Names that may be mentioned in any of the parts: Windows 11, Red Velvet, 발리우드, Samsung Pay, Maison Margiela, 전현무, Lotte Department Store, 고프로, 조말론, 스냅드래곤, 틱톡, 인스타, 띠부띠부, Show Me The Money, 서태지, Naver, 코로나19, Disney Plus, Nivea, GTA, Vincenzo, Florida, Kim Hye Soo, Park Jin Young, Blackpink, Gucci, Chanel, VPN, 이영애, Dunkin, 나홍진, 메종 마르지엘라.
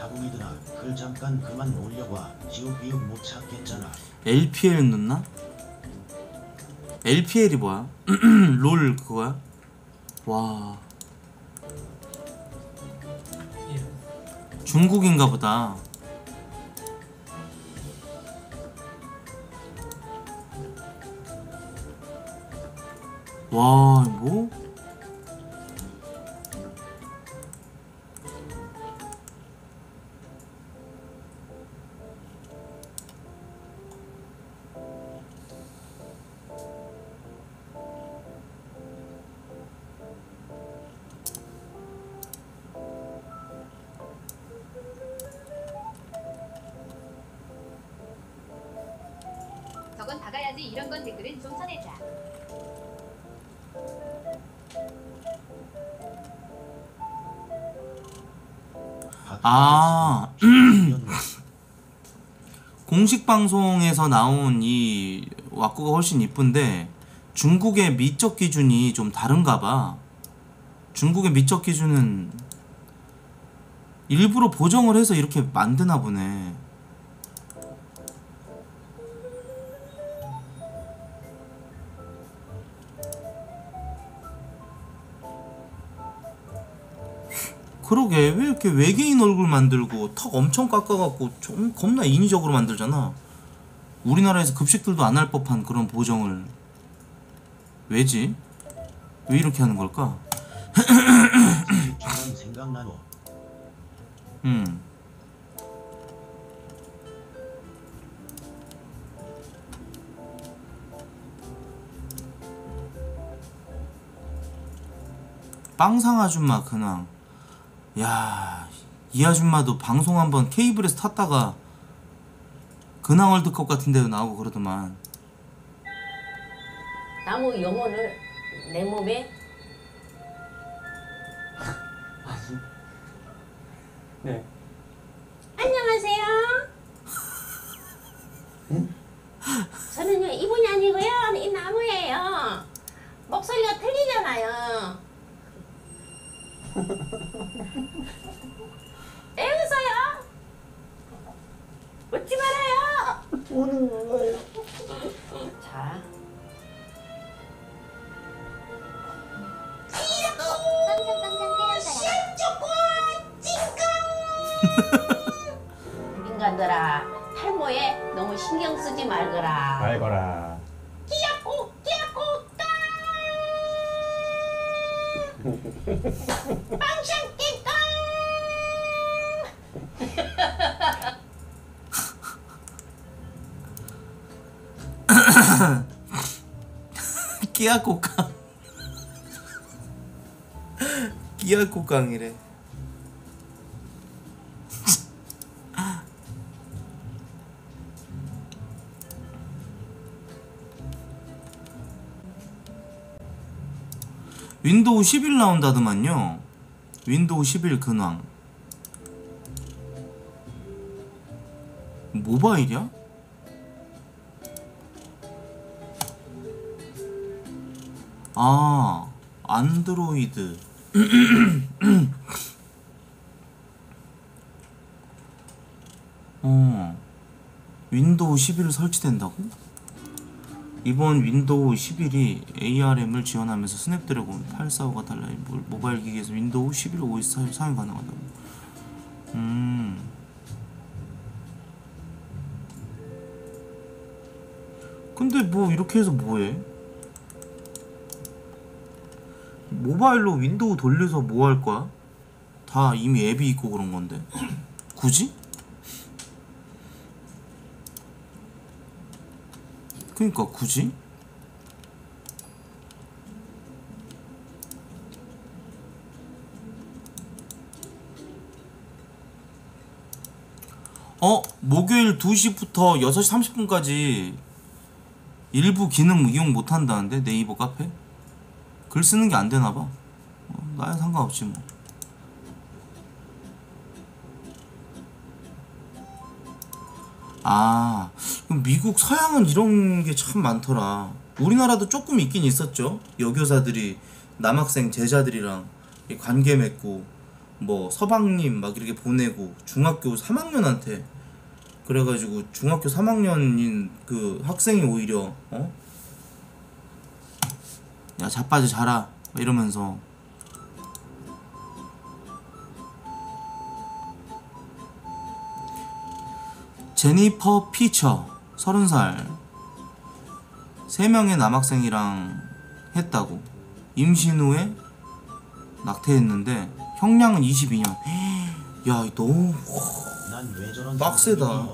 하봉이들아, 글 잠깐 그만 올려봐. 지옥비옥 못 찾겠잖아. LPL 넣나? LPL이 뭐야? 롤 그거야? 와, 중국인가 보다. 와, 뭐? 저건 박아야지. 이런 건 댓글은 좀 쳐내자. 아, 공식 방송에서 나온 이 와꾸가 훨씬 이쁜데 중국의 미적 기준이 좀 다른가봐. 중국의 미적 기준은 일부러 보정을 해서 이렇게 만드나 보네. 그러게, 왜 이렇게 외계인 얼굴 만들고 턱 엄청 깎아갖고 좀 겁나 인위적으로 만들잖아. 우리나라에서 급식들도 안 할 법한 그런 보정을. 왜지? 왜 이렇게 하는 걸까? 빵상 아줌마 근황. 야, 이 아줌마도 방송 한번 케이블에서 탔다가 근황 월드컵 같은 데도 나오고 그러더만. 나무 영혼을 내 몸에 네. 안녕하세요. 응? 저는요 이분이 아니고요, 이 나무예요. 목소리가 틀리잖아요. 왜 웃어요? 웃지 말아요. 우는 거예요. 자, 인간들아, 탈모에 너무 신경 쓰지 말거라. 말거라. 끼야꼬 끼야꼬 빵샹 띠깡 끼야꼬깡 끼야꼬깡이래. 윈도우 11 나온다더만요. 윈도우 11 근황. 모바일이야? 아, 안드로이드. 윈도우 11 설치된다고? 이번 윈도우 11이 ARM을 지원하면서 스냅드래곤 845가 달라진 모바일 기기에서 윈도우 11 OS 사용 가능하다고. 근데 뭐 이렇게 해서 뭐해? 모바일로 윈도우 돌려서 뭐 할 거야? 다 이미 앱이 있고 그런 건데 굳이? 그니까 굳이? 목요일 2시부터 6시 30분까지 일부 기능 이용 못한다는데 네이버 카페? 글 쓰는 게 안 되나봐. 나야 상관없지 뭐. 아, 그럼 미국 서양은 이런 게 참 많더라. 우리나라도 조금 있긴 있었죠. 여교사들이 남학생 제자들이랑 관계 맺고 뭐 서방님 막 이렇게 보내고 중학교 3학년한테 그래가지고 중학교 3학년인 그 학생이 오히려 어? 야 자빠져 자라 이러면서 제니퍼 피처 30살 3명의 남학생이랑 했다고 임신 후에 낙태했는데 형량은 22년. 야 너무 빡세다.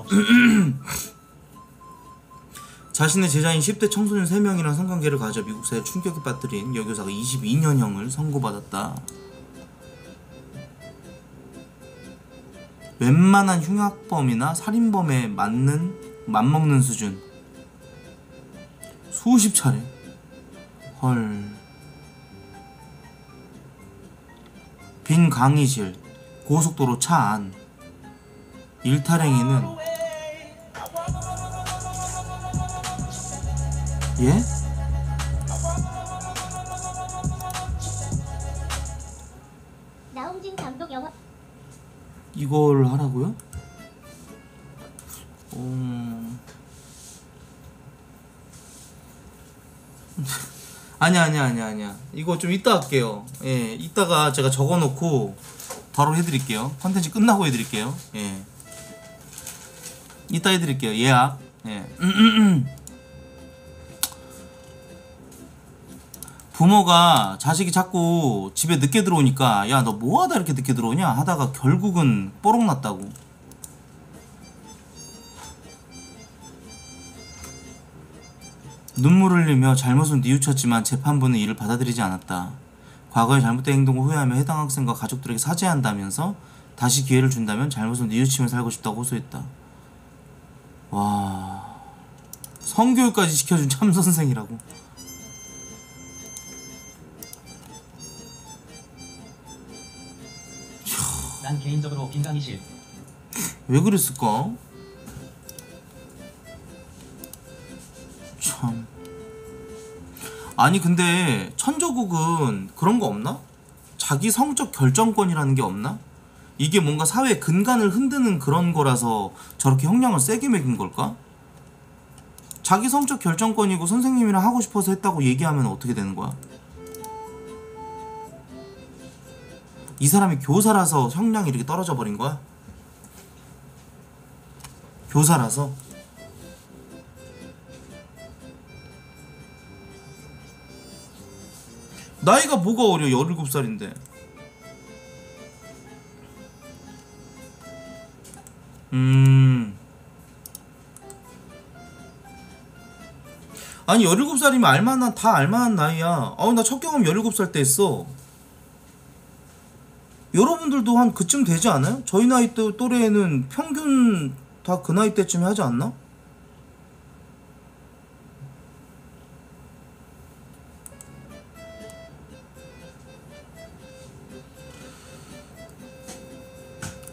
자신의 제자인 10대 청소년 3명이랑 성관계를 가져 미국 사회에 충격에 빠뜨린 여교사가 22년형을 선고받았다. 웬만한 흉악범이나 살인범에 맞먹는 수준. 수십 차례. 헐. 빈 강의실, 고속도로 차 안. 일탈행위는 예? 나홍진 감독 영화 이걸 하라고요? 아니야. 이거 좀 이따 할게요. 예, 이따가 제가 적어놓고 바로 해드릴게요. 컨텐츠 끝나고 해드릴게요. 예, 이따 해드릴게요. 예약. 예. 부모가 자식이 자꾸 집에 늦게 들어오니까 야 너 뭐하다 이렇게 늦게 들어오냐 하다가 결국은 뽀록 났다고. 눈물을 흘리며 잘못은 뉘우쳤지만 재판부는 이를 받아들이지 않았다. 과거의 잘못된 행동을 후회하며 해당 학생과 가족들에게 사죄한다면서 다시 기회를 준다면 잘못은 뉘우치며 살고 싶다고 호소했다. 와... 성교육까지 시켜준 참선생이라고. 난 개인적으로 빈강의실 왜 그랬을까? 참. 아니 근데 천조국은 그런 거 없나? 자기 성적 결정권이라는 게 없나? 이게 뭔가 사회 근간을 흔드는 그런 거라서 저렇게 형량을 세게 매긴 걸까? 자기 성적 결정권이고 선생님이랑 하고 싶어서 했다고 얘기하면 어떻게 되는 거야? 이 사람이 교사라서 형량이 이렇게 떨어져 버린 거야? 교사라서? 나이가 뭐가 어려? 17살인데 아니 17살이면 알만한 다 알만한 나이야. 아우 나 첫 경험 17살 때 했어. 여러분들도 한 그쯤 되지 않아요? 저희 나이 때 또래에는 평균 다 그 나이 때쯤에 하지 않나?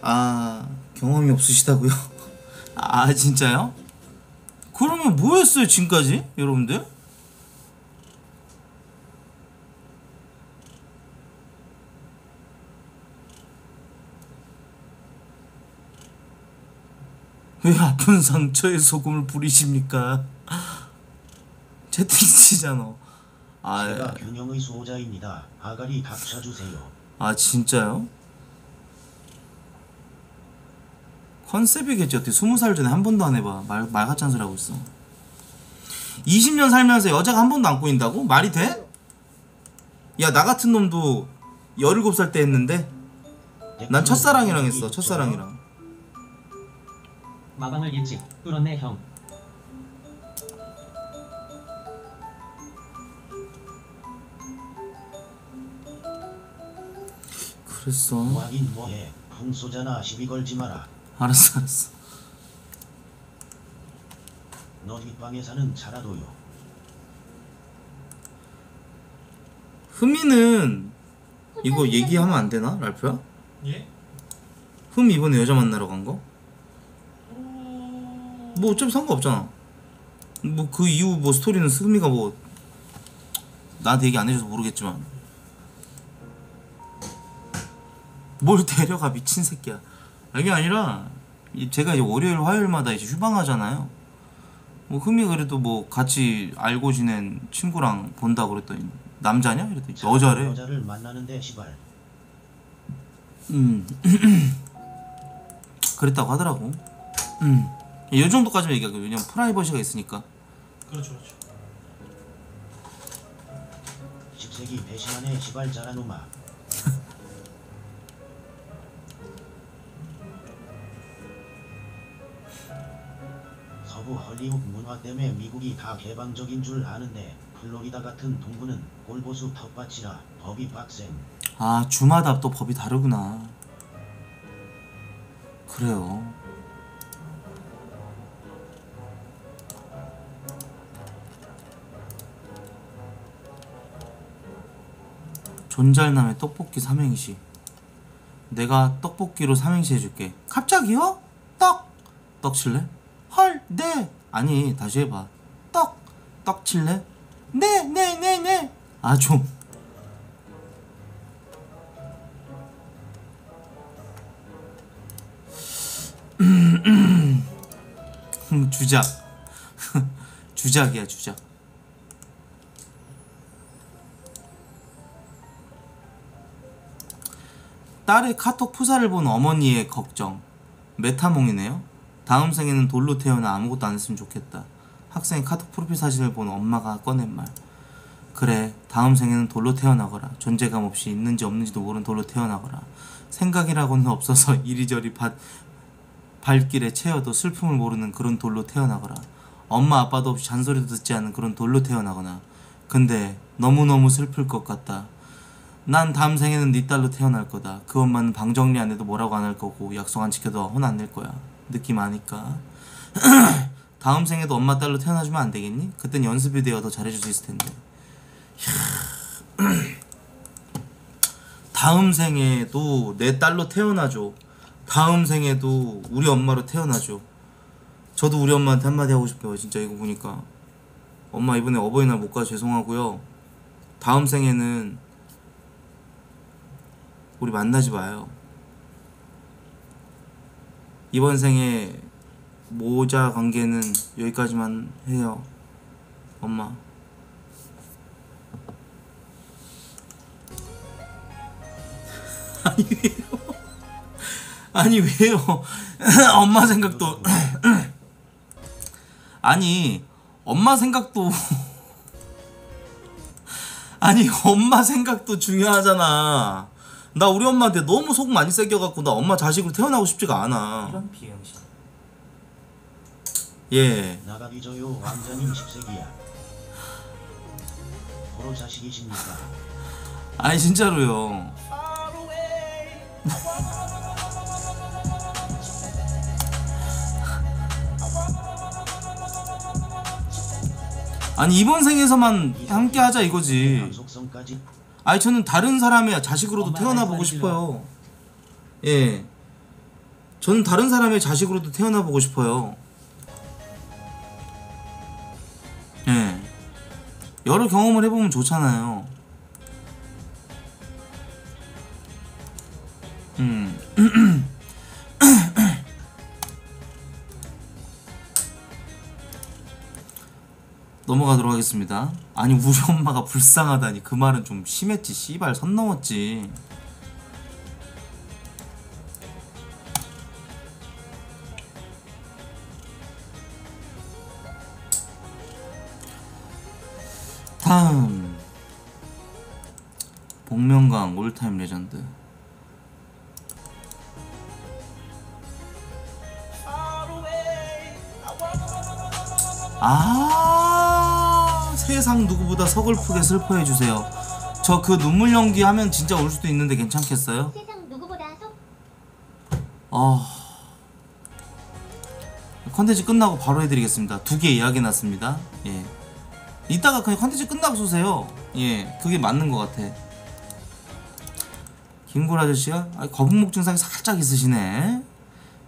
아... 경험이 없으시다고요? 아 진짜요? 그러면 뭐였어요 지금까지? 여러분들? 왜 아픈 상처에 소금을 뿌리십니까? 채팅치잖아. 아, 제가 변형의 수호자입니다. 아가리 닥쳐주세요. 아 진짜요? 컨셉이겠지. 어떻게 20살 전에 한 번도 안 해봐. 말 같은 소리 하고 있어. 20년 살면서 여자가 한 번도 안 꼬인다고? 말이 돼? 야 나 같은 놈도 17살 때 했는데 난 첫사랑이랑 했어. 첫사랑이랑. 마방을 일찍 뚫었네 형. 그랬어. 뭐하긴 뭐해. 풍소잖아. 시비 걸지 마라. 알았어. 너 뒷방에 사는 자라도요. 흠이는 이거 얘기하면 안 되나 랄프야? 예? 흠 이번에 여자 만나러 간 거? 뭐 어차피 상관없잖아. 뭐 그 이후 뭐 스토리는 승미가 뭐 나한테 얘기 안 해줘서 모르겠지만 뭘 데려가 미친 새끼야. 이게 아니라 제가 이제 월요일 화요일마다 이제 휴방하잖아요. 뭐 흠이 그래도 뭐 같이 알고 지낸 친구랑 본다 그랬더니 남자냐? 그랬더니 여자래. 여자를 만나는데 시발. 그랬다고 하더라고. 이 정도까지만 얘기할게. 왜냐면 프라이버시가 있으니까. 그렇죠, 그렇죠. 10세기 배신하네 시발 잘한 놈아. 서부 헐리우드 문화 때문에 미국이 다 개방적인 줄 아는데 플로리다 같은 동부는 골보수 텃밭이라 법이 빡셈. 아, 주마다 또 법이 다르구나. 그래요. 존잘남의 떡볶이 삼행시. 내가 떡볶이로 삼행시 해줄게. 갑자기요? 떡! 떡 칠래? 헐! 네! 아니 다시 해봐. 떡! 떡 칠래? 네! 네! 네! 네! 아 좀! 주작. 주작이야 주작. 딸의 카톡 프사를 본 어머니의 걱정. 메타몽이네요. 다음 생에는 돌로 태어나 아무것도 안 했으면 좋겠다. 학생의 카톡 프로필 사진을 본 엄마가 꺼낸 말. 그래, 다음 생에는 돌로 태어나거라. 존재감 없이 있는지 없는지도 모르는 돌로 태어나거라. 생각이라고는 없어서 이리저리 발길에 채워도 슬픔을 모르는 그런 돌로 태어나거라. 엄마 아빠도 없이 잔소리도 듣지 않은 그런 돌로 태어나거나. 근데 너무너무 슬플 것 같다. 난 다음 생에는 네 딸로 태어날 거다. 그 엄마는 방 정리 안 해도 뭐라고 안 할 거고 약속 안 지켜도 혼 안 낼 거야. 느낌 아니까. 다음 생에도 엄마 딸로 태어나주면 안 되겠니? 그땐 연습이 되어 더 잘해줄 수 있을 텐데. 다음 생에도 내 딸로 태어나줘. 다음 생에도 우리 엄마로 태어나줘. 저도 우리 엄마한테 한마디 하고 싶어요. 진짜 이거 보니까 엄마 이번에 어버이날 못 가서 죄송하고요. 다음 생에는 우리 만나지 마요. 이번 생에 모자 관계는 여기까지만 해요. 엄마. 아니 왜요? 아니 왜요? 엄마 생각도 아니 엄마 생각도 아니 엄마 생각도 중요하잖아. 나 우리 엄마한테 너무 속 많이 새겨갖고 나 엄마 자식으로 태어나고 싶지가 않아. 이런 비행시. 예. 나가기저요 왕자님 10세기야. 바로 자식이십니까? 아니 진짜로요. 아니 이번 생에서만 함께 하자 이거지. 아니 저는 다른 사람의 자식으로도 태어나 보고 싶어요. 예, 저는 다른 사람의 자식으로도 태어나 보고 싶어요. 예, 여러 경험을 해보면 좋잖아요. 넘어가도록 하겠습니다. 아니 우리 엄마가 불쌍하다니 그 말은 좀 심했지. 씨발 선 넘었지. 다음 복면강 올타임 레전드. 세상 누구보다 서글프게 슬퍼해주세요. 저 그 눈물 연기 하면 진짜 울 수도 있는데 괜찮겠어요? 세상 누구보다 컨텐츠 끝나고 바로 해드리겠습니다. 2개 예약해놨습니다. 예, 이따가 그냥 컨텐츠 끝나고 쏘세요. 예, 그게 맞는 것 같아. 김골 아저씨가 거북목 증상이 살짝 있으시네.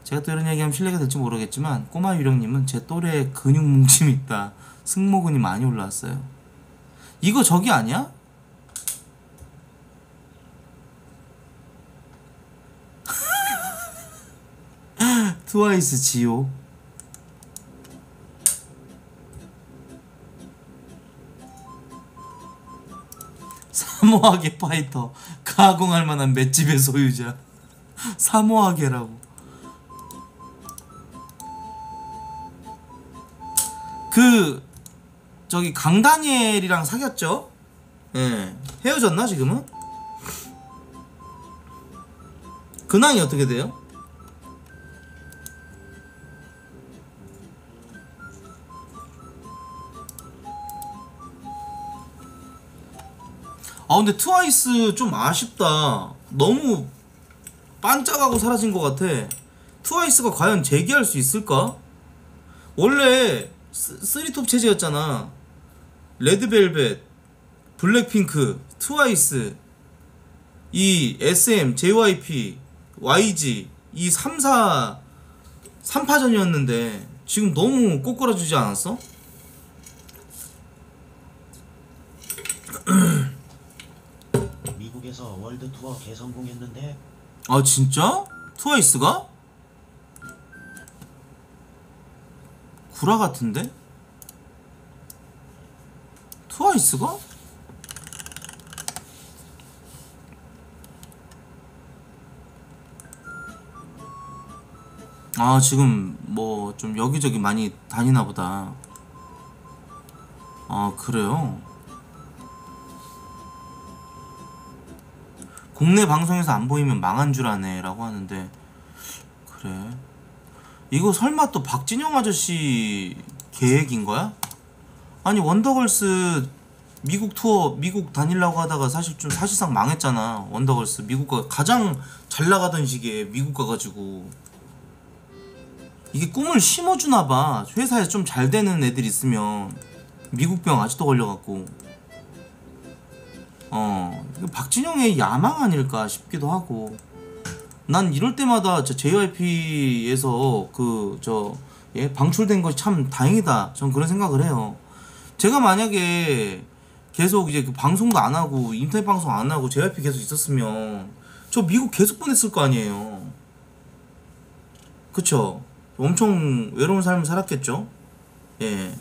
제가 또 이런 얘기하면 실례가 될지 모르겠지만 꼬마 유령님은 제 또래에 근육 뭉침이 있다. 승모근이 많이 올라왔어요. 이거 저기 아니야? 트와이스 지오. 사모하게 파이터. 가공할 만한 맷집의 소유자. 사모하게라고. 저기 강다니엘이랑 사귀었죠? 예. 네. 헤어졌나 지금은? 근황이 어떻게 돼요? 아 근데 트와이스 좀 아쉽다. 너무 반짝하고 사라진 것 같아. 트와이스가 과연 재기할 수 있을까? 원래 쓰리톱 체제였잖아. 레드벨벳, 블랙핑크, 트와이스, 이 SM, JYP, YG 이 3사 3파전이었는데 지금 너무 꼬꾸라지지 않았어? 미국에서 월드 투어 개성공했는데. 아 진짜? 트와이스가? 구라 같은데? 트와이스가? 아 지금 뭐 좀 여기저기 많이 다니나 보다. 아 그래요? 국내 방송에서 안 보이면 망한 줄 아네 라고 하는데. 그래 이거 설마 또 박진영 아저씨 계획인 거야? 아니 원더걸스 미국 투어 미국 다닐라고 하다가 사실 좀 사실상 망했잖아. 원더걸스 미국가 가장 잘 나가던 시기에 미국 가가지고 이게 꿈을 심어주나봐. 회사에 좀 잘 되는 애들 있으면. 미국병 아직도 걸려갖고. 이거 박진영의 야망 아닐까 싶기도 하고. 난 이럴 때마다 저 JYP에서 방출된 것이 참 다행이다. 전 그런 생각을 해요. 제가 만약에 계속 이제 그 방송도 안 하고 인터넷 방송 안 하고 JYP 계속 있었으면 저 미국 계속 보냈을 거 아니에요. 그쵸? 엄청 외로운 삶을 살았겠죠? 예.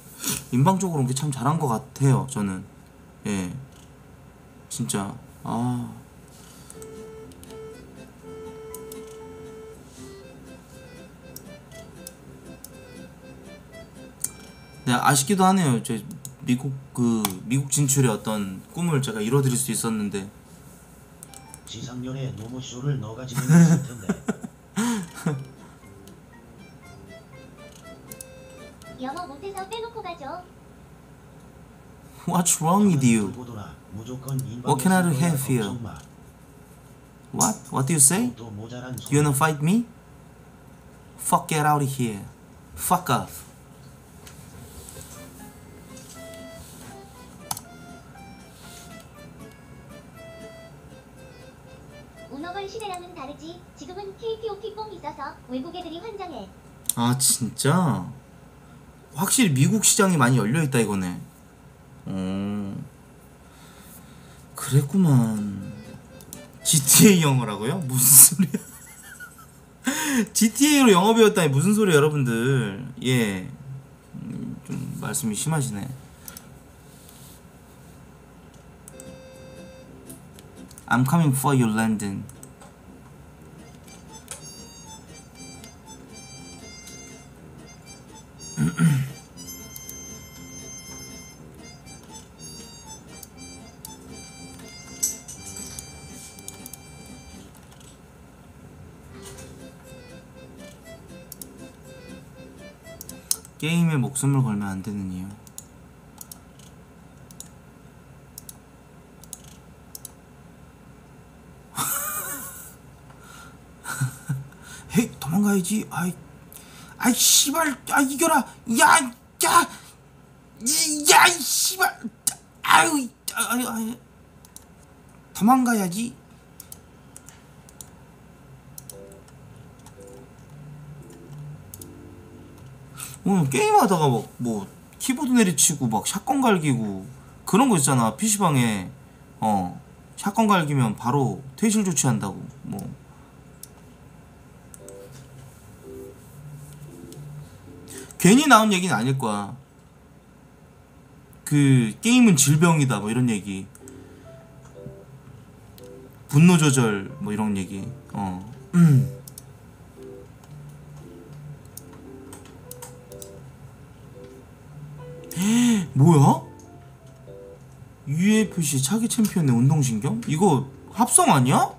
인방적으로는 게 참 잘한 것 같아요, 저는. 예. 진짜. 아. 네, 아쉽기도 하네요. 제 미국 진출의 어떤 꿈을 제가 이뤄드릴 수 있었는데. 지상렬의 노모쇼를 너가 진행했을 텐데. 영어 못해서 빼놓고 가죠. What's wrong with you? What can I have here? What? What do you say? You wanna fight me? Fuck get out of here. Fuck off. 운어걸 시대랑은 다르지. 지금은 KPOP 뽕 있어서 외국 애들이 환장해. 아 진짜? 확실히 미국 시장이 많이 열려있다 이거네. 그랬구만. GTA 영어라고요? 무슨 소리야. GTA로 영어 배웠다니 무슨 소리야 여러분들. 예. 좀 말씀이 심하시네. I'm coming for you, London. 게임에 목숨을 걸면 안 되는 이유. 헤이 도망가야지. 아이 씨발. 아 이겨라. 야 씨발. 아유 도망가야지. 게임하다가 막 뭐 키보드 내리치고 막 샷건 갈기고 그런 거 있잖아. PC방에 샷건 갈기면 바로 퇴실 조치한다고. 뭐 괜히 나온 얘기는 아닐 거야. 그 게임은 질병이다 뭐 이런 얘기, 분노 조절 뭐 이런 얘기. 뭐야? UFC 차기 챔피언의 운동신경? 이거 합성 아니야?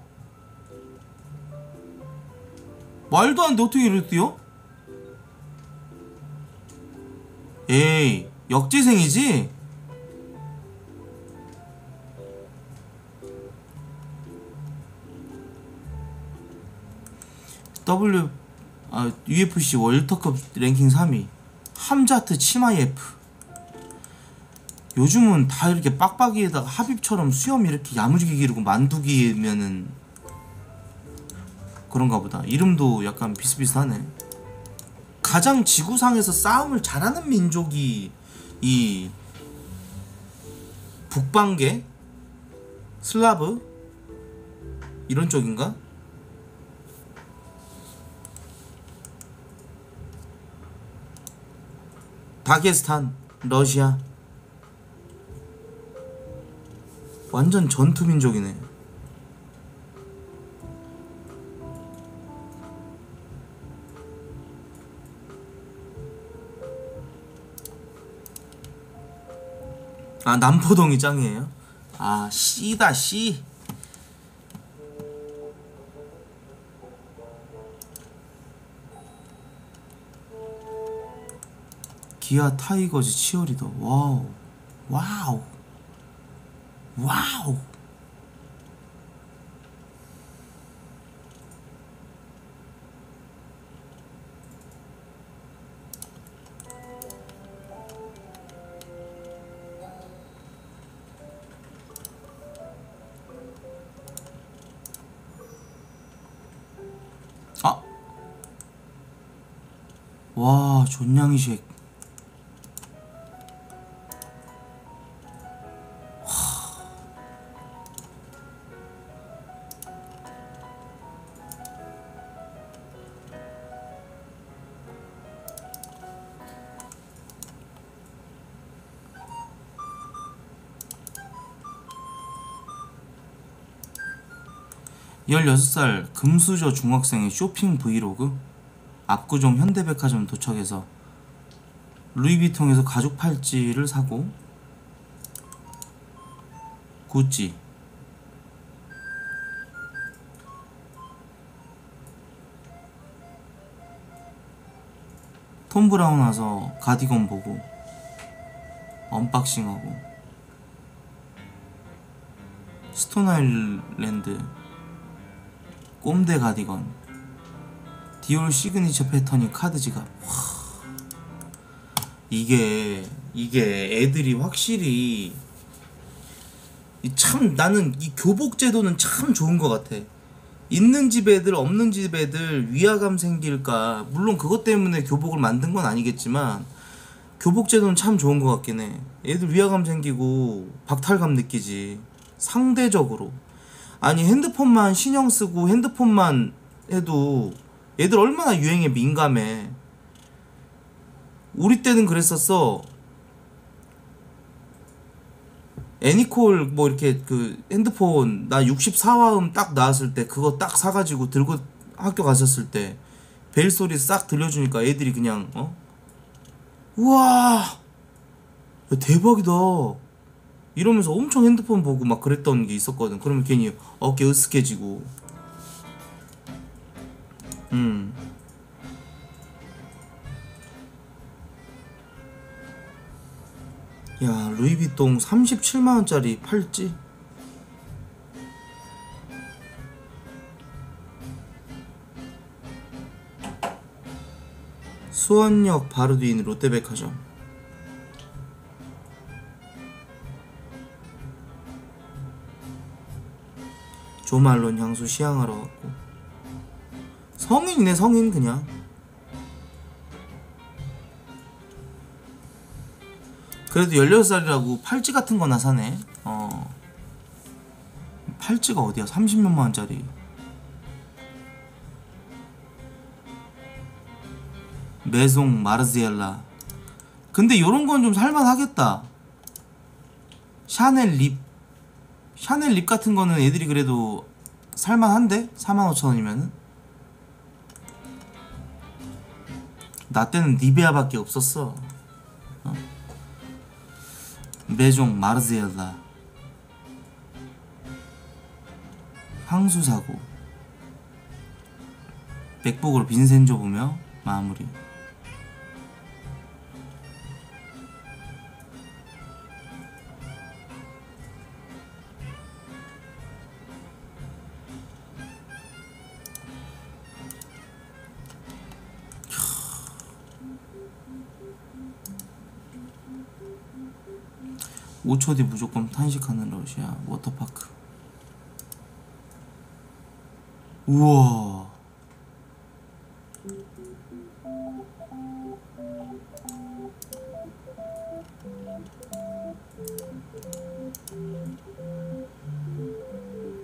말도 안 돼. 어떻게 이랬대요? 에이, 역지생이지? UFC 월드컵 랭킹 3위 함자트 치마예프. 요즘은 다 이렇게 빡빡이에다가 하빕처럼 수염 이렇게 야무지게 기르고 만두기면은 그런가 보다. 이름도 약간 비슷비슷하네. 가장 지구상에서 싸움을 잘하는 민족이 이 북방계? 슬라브? 이런 쪽인가? 다게스탄, 러시아. 완전 전투민족이네. 아, 남포동이 짱이에요? 아, 씨다, 씨. 기아 타이거즈 치어리더. 와우. 와우. 와우. 아. 와, 존냥이식. (16살) 금수저 중학생의 쇼핑 브이로그. 압구정 현대백화점 도착해서 루이비통에서 가죽 팔찌를 사고, 구찌, 톰 브라운 와서 가디건 보고 언박싱하고, 스톤 아일랜드 꼼대 가디건, 디올 시그니처 패턴이 카드 지갑. 와, 이게 애들이 확실히 참, 나는 이 교복 제도는 참 좋은 것 같아. 있는 집 애들 없는 집 애들 위화감 생길까. 물론 그것 때문에 교복을 만든 건 아니겠지만 교복 제도는 참 좋은 것 같긴 해. 애들 위화감 생기고 박탈감 느끼지, 상대적으로. 아니, 핸드폰만 신경 쓰고 핸드폰만 해도 애들 얼마나 유행에 민감해. 우리 때는 그랬었어. 애니콜 뭐 이렇게 그 핸드폰 나 64화음 딱 나왔을 때 그거 딱 사가지고 들고 학교 갔었을 때 벨 소리 싹 들려주니까 애들이 그냥 우와, 야, 대박이다 이러면서 엄청 핸드폰 보고 막 그랬던 게 있었거든. 그러면 괜히 어깨 으쓱해지고. 야, 루이비통 37만원짜리 팔찌? 수원역 바로 뒤인 롯데백화점. 조말론 향수 시향하러 갔고. 성인이네, 성인. 그냥 그래도 16살이라고 팔찌 같은 거나 사네. 팔찌가 어디야, 30몇만원짜리. 메송 마르지엘라. 근데 요런건 좀 살만하겠다. 샤넬 립, 샤넬 립 같은거는 애들이 그래도 살만한데? 45,000원이면은? 나 때는 니베아 밖에 없었어. 어? 메종 마르지엘라 향수 사고 맥북으로 빈센조 보며 마무리. 캬. 5초 뒤 무조건 탄식하는 러시아 워터파크. 우와.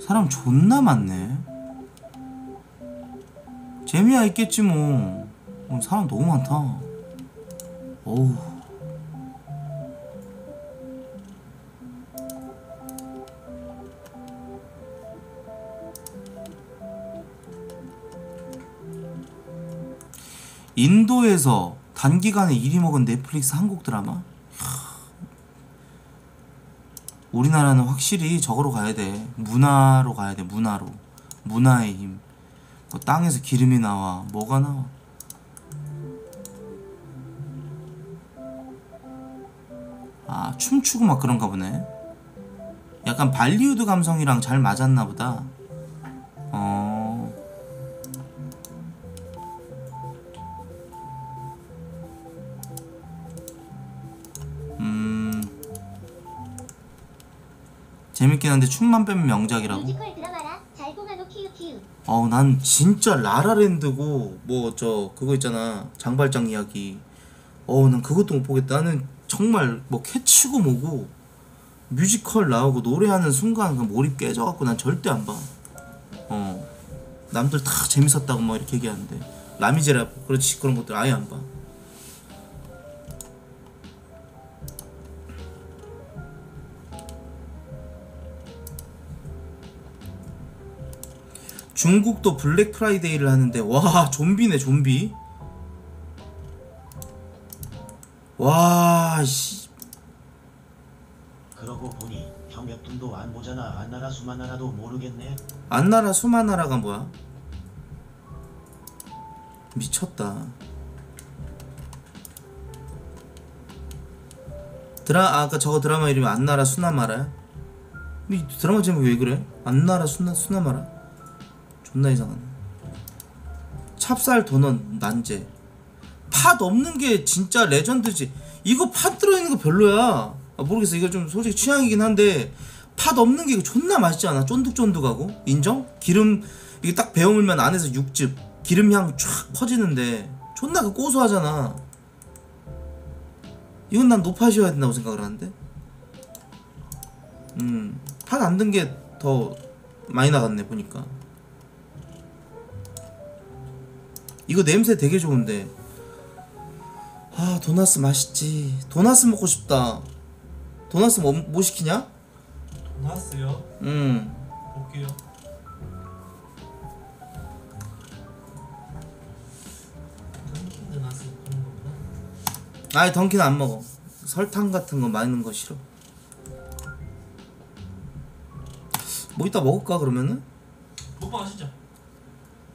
사람 존나 많네. 재미야 있겠지 뭐. 사람 너무 많다. 어우. 인도에서 단기간에 1위 먹은 넷플릭스 한국 드라마? 우리나라는 확실히 저거로 가야 돼. 문화로 가야 돼. 문화로. 문화의 힘. 땅에서 기름이 나와. 뭐가 나와? 아, 춤추고 막 그런가 보네. 약간 발리우드 감성이랑 잘 맞았나 보다. 재밌긴 한데 춤만 빼면 명작이라고. 뮤지컬 드라마라 잘 보면 키우키우. 어우, 난 진짜 라라랜드고 뭐 저 그거 있잖아 장발장 이야기. 어우, 난 그것도 못 보겠다. 나는 정말 뭐 캐치고 뭐고 뮤지컬 나오고 노래하는 순간 그 몰입 깨져갖고 난 절대 안 봐. 남들 다 재밌었다고 막 이렇게 얘기하는데 라미제라블 그렇지 그런 것들 아예 안 봐. 중국도 블랙 프라이데이를 하는데 와 좀비네 좀비. 와 씨. 그러고 보니 경협돈도 안 보잖아. 안나라 수마나라도 모르겠네. 안나라 수마나라가 뭐야? 미쳤다. 아까 저거 드라마 이름이 안나라 수나마라야? 이 드라마 제목이 왜 그래? 안나라 수나마라? 존나 이상하네. 찹쌀 도넛 난제. 팥 없는 게 진짜 레전드지. 이거 팥 들어있는 거 별로야. 아, 모르겠어. 이거 좀 솔직히 취향이긴 한데 팥 없는 게 이거 존나 맛있지 않아? 쫀득쫀득하고. 인정? 기름 이게 딱 배어물면 안에서 육즙 기름향 쫙 퍼지는데 존나 그 고소하잖아. 이건 난 노팥이어야 된다고 생각을 하는데. 팥 안 든 게 더 많이 나갔네 보니까. 이거 냄새 되게 좋은데. 아, 도나스 맛있지. 도나스 먹고 싶다. 도나스 뭐 시키냐? 도나스요? 볼게요. 던킨 도나스 먹는 거구나. 아니, 던킨 안 먹어. 설탕 같은 거 많은 거 싫어. 뭐 이따 먹을까 그러면은? 먹방 하시죠.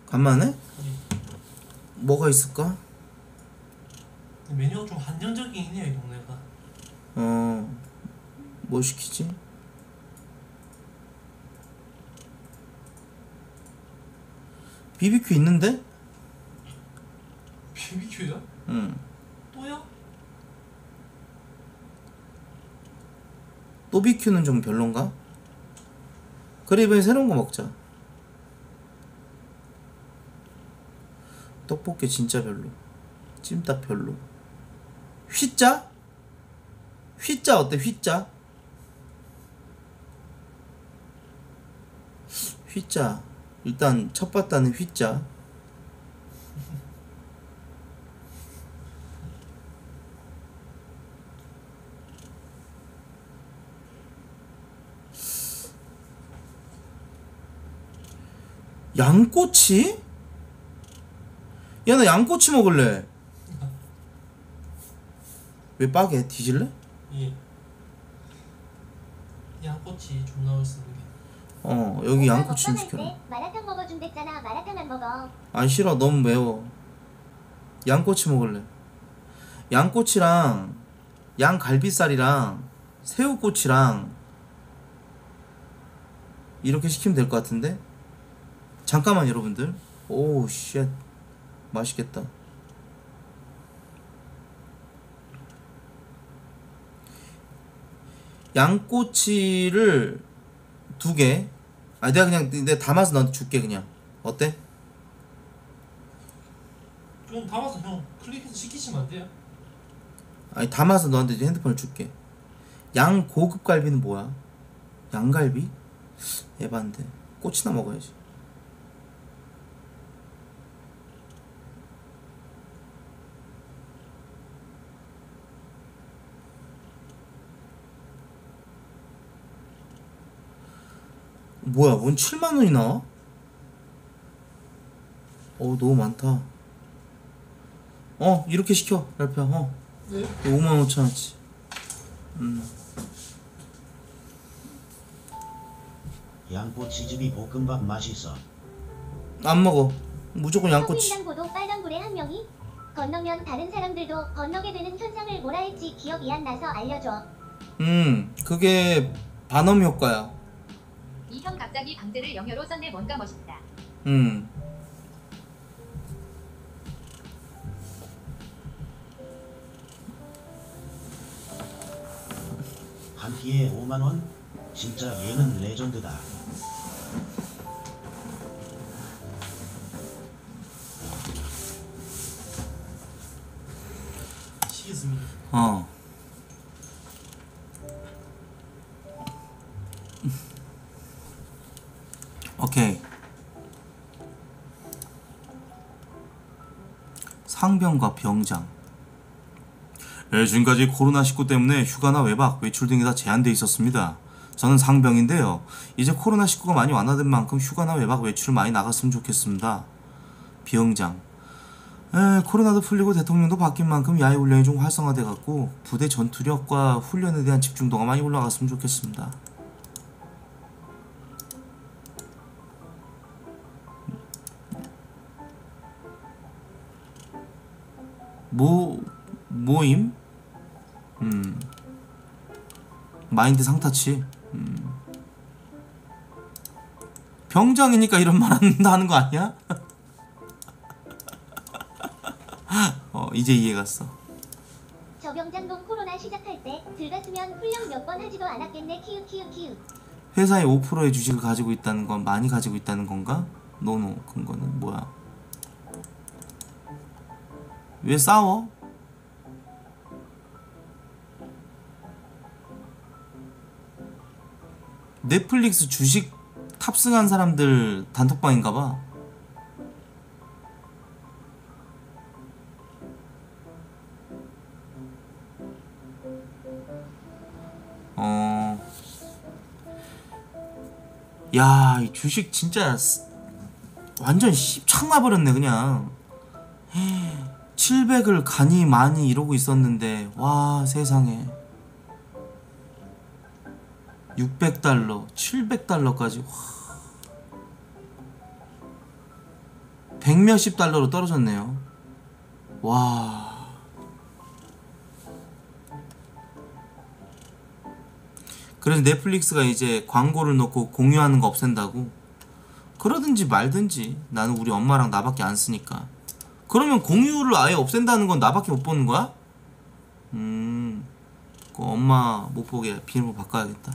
간만에? 뭐가 있을까? 메뉴가 좀 한정적이긴 해요, 이 동네가. 뭐 시키지? BBQ 있는데? BBQ요? 응. 또요? 또 BBQ는 좀 별론가? 그래, 이번에 새로운 거 먹자. 떡볶이 진짜 별로. 찜닭 별로. 휘짜? 휘짜 어때? 휘짜? 휘짜 일단 첫 봤다는 휘짜. 양꼬치? 야, 나 양꼬치 먹을래. 왜 빠개? 뒤질래? 예. 양꼬치 존나 맛있는데. 어, 여기 양꼬치 좀 시켜라. 마라탕 먹어준댔잖아. 마라탕 안 먹어. 안 싫어. 너무 매워. 양꼬치 먹을래. 양꼬치랑 양갈비살이랑 새우꼬치랑 이렇게 시키면 될 것 같은데? 잠깐만 여러분들. 오우 쉣, 맛있겠다. 양꼬치를 2개. 아, 내가 그냥 내가 담아서 너한테 줄게. 그냥 어때? 그럼 담아서 형 클릭해서 시키시면 안 돼요? 아니, 담아서 너한테 이제 핸드폰을 줄게. 양 고급 갈비는 뭐야? 양갈비? 에반데. 꼬치나 먹어야지. 뭐야, 뭔 7만원이 나와? 어우, 너무 많다. 어, 이렇게 시켜, 랄피야. 어. 네? 55,000원치. 양꼬치집이 볶음밥 맛있어. 안 먹어. 무조건 양꼬치. 한국인당고도 빨간불에 한 명이 건너면 다른 사람들도 건너게 되는 현상을 뭐라 했지? 기억이 안 나서 알려줘. 그게 반음 효과야. 이형 갑자기 강제를 영어로 썼네. 뭔가 멋있다. 한 끼에 5만원? 진짜 얘는 레전드다. 시겠습니다. 어. 오케이. 상병과 병장. 지금까지 코로나19 때문에 휴가나 외박, 외출 등이 다 제한되어 있었습니다. 저는 상병인데요, 이제 코로나19가 많이 완화된 만큼 휴가나 외박, 외출을 많이 나갔으면 좋겠습니다. 병장. 코로나도 풀리고 대통령도 바뀐 만큼 야외 훈련이 좀 활성화돼갖고 부대 전투력과 훈련에 대한 집중도가 많이 올라갔으면 좋겠습니다. 모임? 마인드 상타치. 병장이니까 이런 말 한다는 거 아니야? 어, 이제 이해갔어. 저 병장동 코로나 시작할 때 들갔으면 훈련 몇 번 하지도 않았겠네. 키우키우키우. 회사의 5%의 주식을 가지고 있다는 건 많이 가지고 있다는 건가? 노노. 그거는 뭐야? 왜 싸워? 넷플릭스 주식 탑승한 사람들 단톡방인가봐. 어. 야, 이 주식 진짜 완전 씹창나버렸네 그냥. 700을 가니 많이 이러고 있었는데, 와 세상에. $600, $700까지 와. 100몇십 달러로 떨어졌네요. 와. 그래서 넷플릭스가 이제 광고를 넣고 공유하는 거 없앤다고. 그러든지 말든지. 나는 우리 엄마랑 나밖에 안 쓰니까. 그러면 공유를 아예 없앤다는 건 나밖에 못 보는 거야? 그 엄마 못 보게 비밀번호 바꿔야겠다.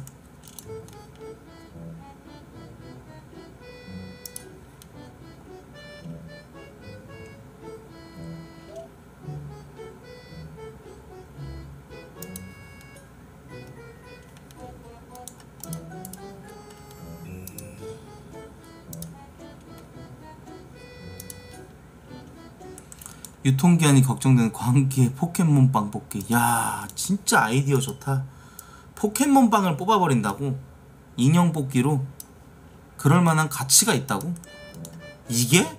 유통기한이 걱정되는 광기의 포켓몬빵 뽑기. 야, 진짜 아이디어 좋다. 포켓몬빵을 뽑아버린다고? 인형 뽑기로? 그럴만한 가치가 있다고? 이게?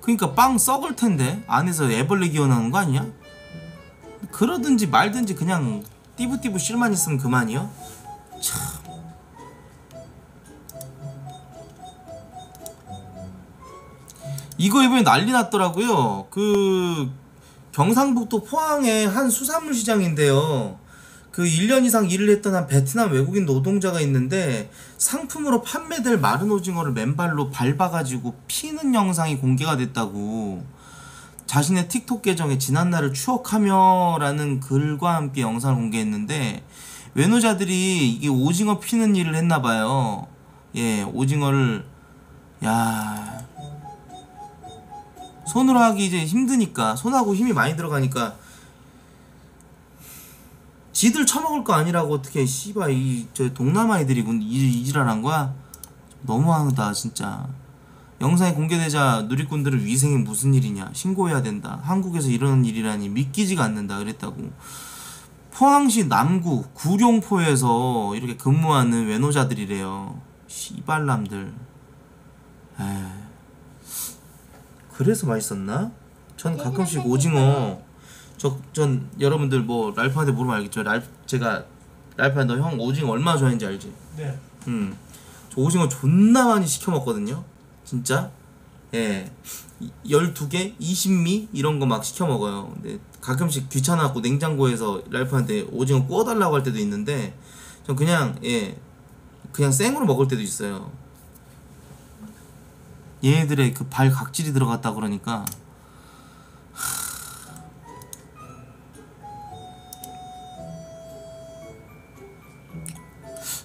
그러니까 빵 썩을 텐데 안에서 애벌레 기어나오는 거 아니야? 그러든지 말든지 그냥 띠부띠부 실만 있으면 그만이요? 참. 이거 이번에 난리 났더라고요. 그 경상북도 포항의 한 수산물 시장인데요, 그 1년 이상 일을 했던 한 베트남 외국인 노동자가 있는데 상품으로 판매될 마른 오징어를 맨발로 밟아가지고 피는 영상이 공개가 됐다고 자신의 틱톡 계정에 지난날을 추억하며 라는 글과 함께 영상을 공개했는데, 외노자들이 이게 오징어 피는 일을 했나봐요. 예, 오징어를, 야, 손으로 하기 이제 힘드니까, 손하고 힘이 많이 들어가니까 지들 처먹을 거 아니라고 어떻게 씨발 이 저 동남아 애들이 이지랄한 거야? 너무하다 진짜. 영상이 공개되자 누리꾼들은 위생이 무슨 일이냐, 신고해야 된다, 한국에서 이러는 일이라니 믿기지가 않는다 그랬다고. 포항시 남구 구룡포에서 이렇게 근무하는 외노자들이래요. 씨발남들. 에이, 그래서 맛있었나? 전 가끔씩 오징어 전 여러분들 뭐 랄프한테 물으면 알겠죠. 제가 랄프야 너 형 오징어 얼마나 좋아하는지 알지? 네. 저 오징어 존나 많이 시켜 먹거든요. 진짜. 예. 12개, 20미 이런 거 막 시켜 먹어요. 근데 가끔씩 귀찮아 갖고 냉장고에서 랄프한테 오징어 구워 달라고 할 때도 있는데 전 그냥, 예, 그냥 생으로 먹을 때도 있어요. 얘네들의 그 발 각질이 들어갔다 그러니까.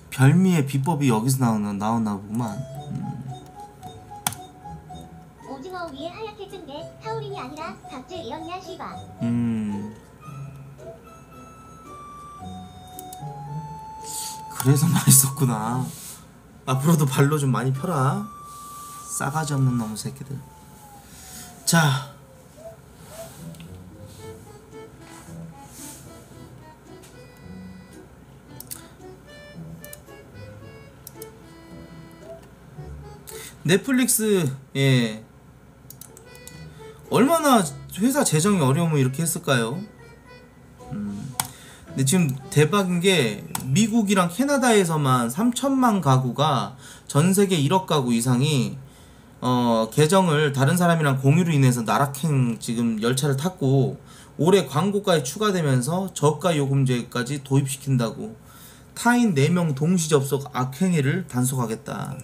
별미의 비법이 여기서 나오나 보구만. 오징어 위에 하얗게 찐데 타우린이 아니라 각질 이었냐 씨바. 그래서 맛있었구나. 앞으로도 발로 좀 많이 펴라, 싸가지 없는 놈의 새끼들. 자, 넷플릭스, 예, 얼마나 회사 재정이 어려우면 이렇게 했을까요? 근데 지금 대박인 게 미국이랑 캐나다에서만 3천만 가구가 전 세계 1억 가구 이상이 계정을 다른 사람이랑 공유로 인해서 나락행 지금 열차를 탔고, 올해 광고가에 추가되면서 저가 요금제까지 도입시킨다고 타인 4명 동시 접속 악행위를 단속하겠다.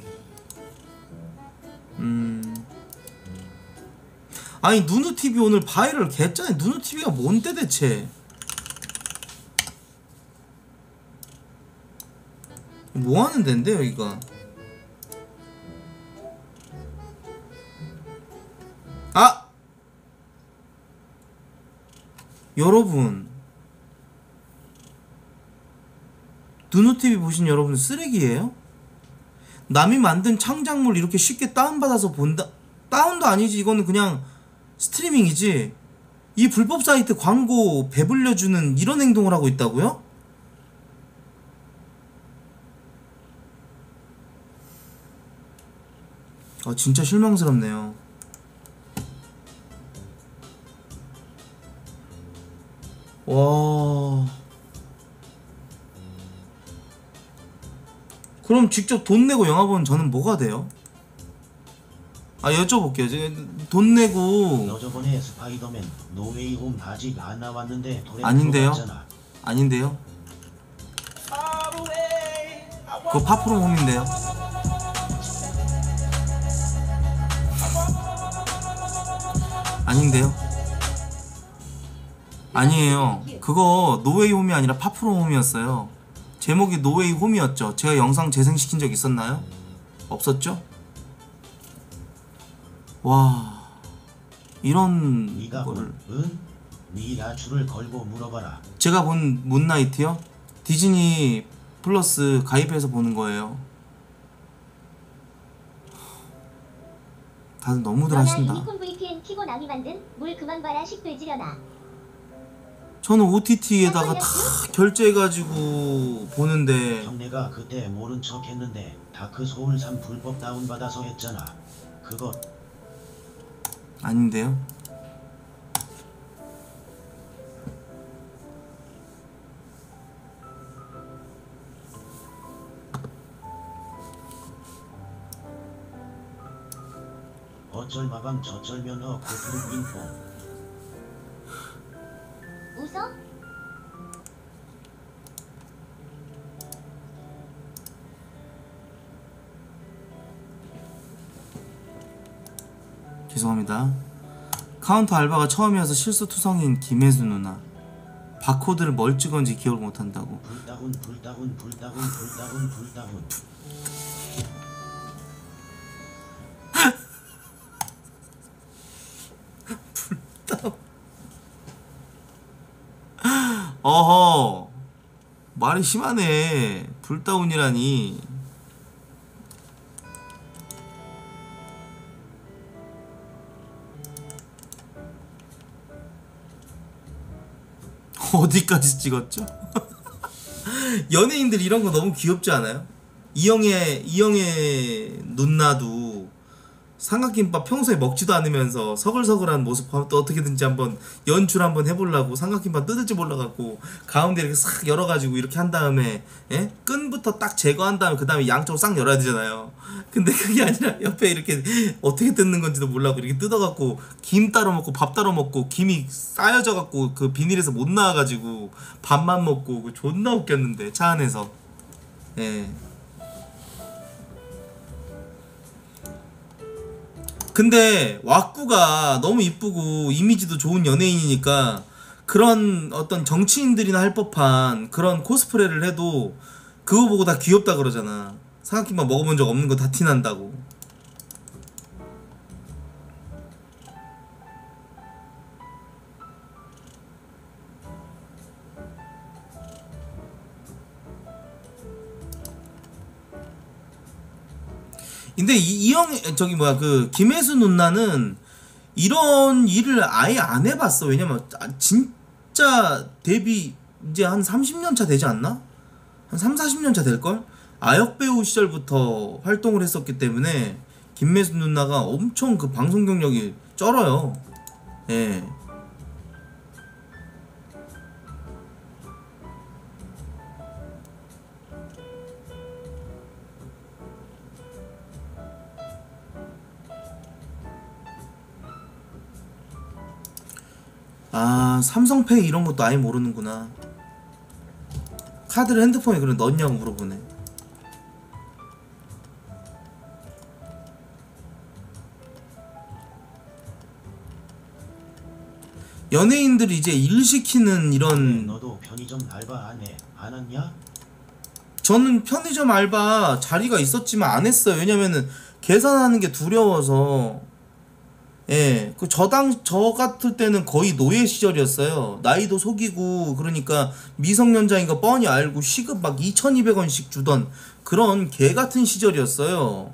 아니 누누TV 오늘 바이럴 개짜네. 누누TV가 뭔데 대체? 뭐하는 덴데 여기가? 아! 여러분, 누누TV 보신 여러분 쓰레기예요? 남이 만든 창작물 이렇게 쉽게 다운받아서 본다? 다운도 아니지, 이거는 그냥 스트리밍이지. 이 불법 사이트 광고 배불려주는 이런 행동을 하고 있다고요? 아 진짜 실망스럽네요. 와, 그럼 직접 돈 내고 영화 보는 저는 뭐가 돼요? 아 여쭤볼게요. 돈 내고 너 저번에 스파이더맨 노웨이 홈 아직 안 나왔는데 아닌데요? 아닌데요? 그거 파프롬 홈인데요? 아닌데요? 아니에요. 그거 노웨이 홈이 아니라 파프롬 홈이었어요. 제목이 노웨이 홈이었죠. 제가 영상 재생시킨 적 있었나요? 없었죠? 와, 이런 네가 거를 네가 줄을 걸고 물어봐라. 제가 본 문나이트요? 디즈니 플러스 가입해서 보는 거예요. 다들 너무들 하신다. 유니콘 VPN 키고 남이 만든 물 그만 봐라 식 돼지려나. 저는 OTT에다가 다 결제해가지고 보는데. 형네가 그때 모른 척 했는데 다크 소울 3 불법 다운받아서 했잖아. 그거 아닌데요? 어쩔 마방 저쩔 면허 고프로 인포. 웃어? 죄송합니다. 카운터 알바가 처음이어서 실수투성인 김혜수 누나. 바코드를 뭘 찍었는지 기억을 못한다고. 불다운 불다운 불다운 불다운 불다운. 어허, 말이 심하네. 불다운이라니. 어디까지 찍었죠? 연예인들 이런 거 너무 귀엽지 않아요? 이영애 누나도 삼각김밥 평소에 먹지도 않으면서 서글서글한 모습 또 어떻게든지 한번 연출 한번 해보려고 삼각김밥 뜯을지 몰라갖고 가운데 이렇게 싹 열어가지고 이렇게 한 다음에, 예? 끈부터 딱 제거한 다음에 그 다음에 양쪽으로 싹 열어야 되잖아요. 근데 그게 아니라 옆에 이렇게 어떻게 뜯는 건지도 몰라고 이렇게 뜯어갖고 김 따로 먹고 밥 따로 먹고 김이 쌓여져갖고 그 비닐에서 못 나와가지고 밥만 먹고 그 존나 웃겼는데 차 안에서. 예. 근데 왁구가 너무 이쁘고 이미지도 좋은 연예인이니까 그런 어떤 정치인들이나 할 법한 그런 코스프레를 해도 그거 보고 다 귀엽다 그러잖아. 삼각김밥 먹어본 적 없는 거 다 티난다고. 근데 저기 뭐야, 그 김혜수 누나는 이런 일을 아예 안 해봤어. 왜냐면 진짜 데뷔 이제 한 30년 차 되지 않나? 한 3, 40년 차 될걸? 아역배우 시절부터 활동을 했었기 때문에 김혜수 누나가 엄청 그 방송 경력이 쩔어요. 예. 아, 삼성페이 이런 것도 아예 모르는구나. 카드를 핸드폰에 그럼 넣었냐고 물어보네. 연예인들이 이제 일 시키는 이런. 너도 편의점 알바 안 해? 안 했냐? 저는 편의점 알바 자리가 있었지만 안 했어요. 왜냐면은 계산하는 게 두려워서. 예, 그 저 같을 때는 거의 노예 시절이었어요. 나이도 속이고, 그러니까 미성년자인 거 뻔히 알고 시급 막 2,200원씩 주던 그런 개 같은 시절이었어요.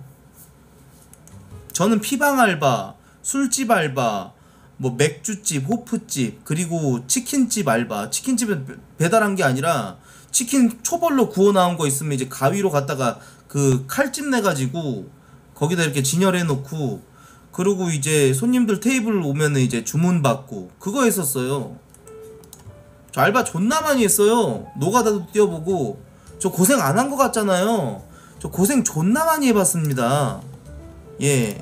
저는 피방 알바, 술집 알바, 뭐 맥주집, 호프집, 그리고 치킨집 알바. 치킨집에 배달한 게 아니라 치킨 초벌로 구워 나온 거 있으면 이제 가위로 갖다가 그 칼집 내가지고 거기다 이렇게 진열해 놓고, 그리고 이제 손님들 테이블 오면은 이제 주문받고 그거 했었어요. 저 알바 존나 많이 했어요. 노가다도 뛰어보고. 저 고생 안 한 것 같잖아요. 저 고생 존나 많이 해봤습니다. 예,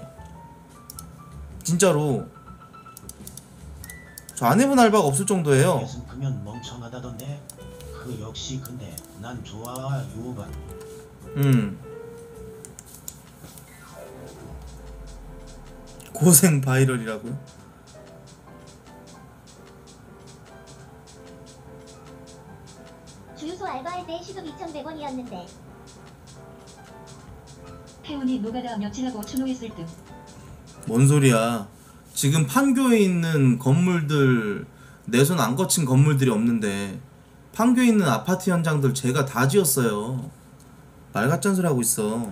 진짜로. 저 안 해본 알바가 없을 정도예요. 계속 크면 멍청하다던데. 그 역시. 근데 난 좋아, 유호반. 고생 바이럴이라고요? 주유소 알바할 때 시급 2,100원이었는데 회원이 노가다 며칠하고 추노했을 듯. 뭔 소리야. 지금 판교에 있는 건물들 내 손 안 거친 건물들이 없는데 판교에 있는 아파트 현장들 제가 다 지었어요. 말 같은 소리 하고 있어.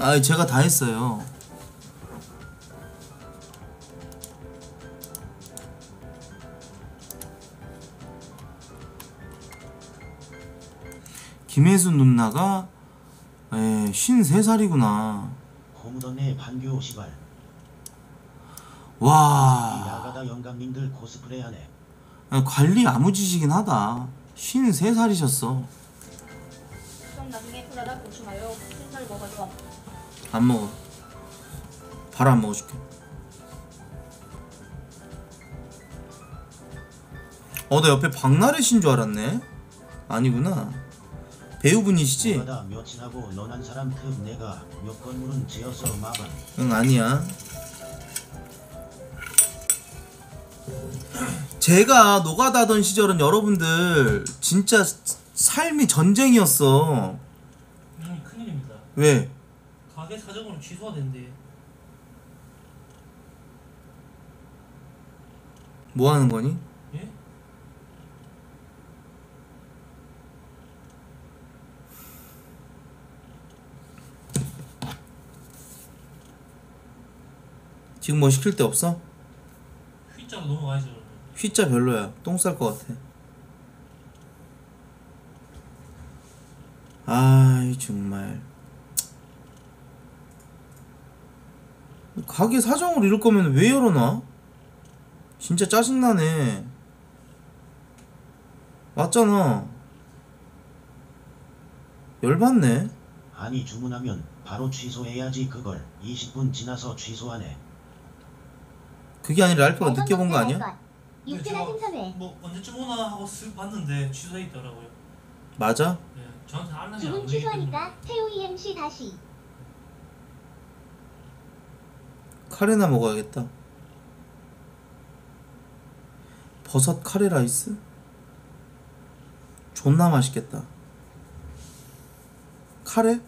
아, 제가 다 했어요. 김혜순 누나가 53살이구나. 홈런에 반교 시발. 와. 야가다 영감님들 코스프레하네. 관리 아무지시긴 하다. 53살이셨어. 그럼 나중에 프라다 고추 마요. 흰살 먹어줘. 안 먹어. 바로 안 먹어줄게. 나 옆에 박나래 씨인 줄 알았네. 아니구나. 배우분이시지? 응, 아니야. 제가 노가다던 시절은 여러분들 진짜 삶이 전쟁이었어. 형님, 큰일입니다. 왜? 가게 사정으로 취소가 된대. 뭐 하는 거니? 예? 지금 뭐 시킬 데 없어? 휘자가 너무 많이 져. 휘자 별로야. 똥 쌀 것 같아. 아이 정말. 가게 사정을 이럴 거면 왜 열어놔? 진짜 짜증나네. 맞잖아. 열받네. 아니 주문하면 바로 취소해야지. 그걸 20분 지나서 취소하네. 그게 아니라 알파가 늦게 본 거 아니야? 육진아 생선회. 뭐 언제쯤 오나 하고 쓱 봤는데 취소돼 있더라고요. 맞아? 네, 저한테 알람이 안 되기 때문에. 지금 취소하니까 태용이 MC 다시. 카레나 먹어야겠다. 버섯 카레 라이스? 존나 맛있겠다. 카레?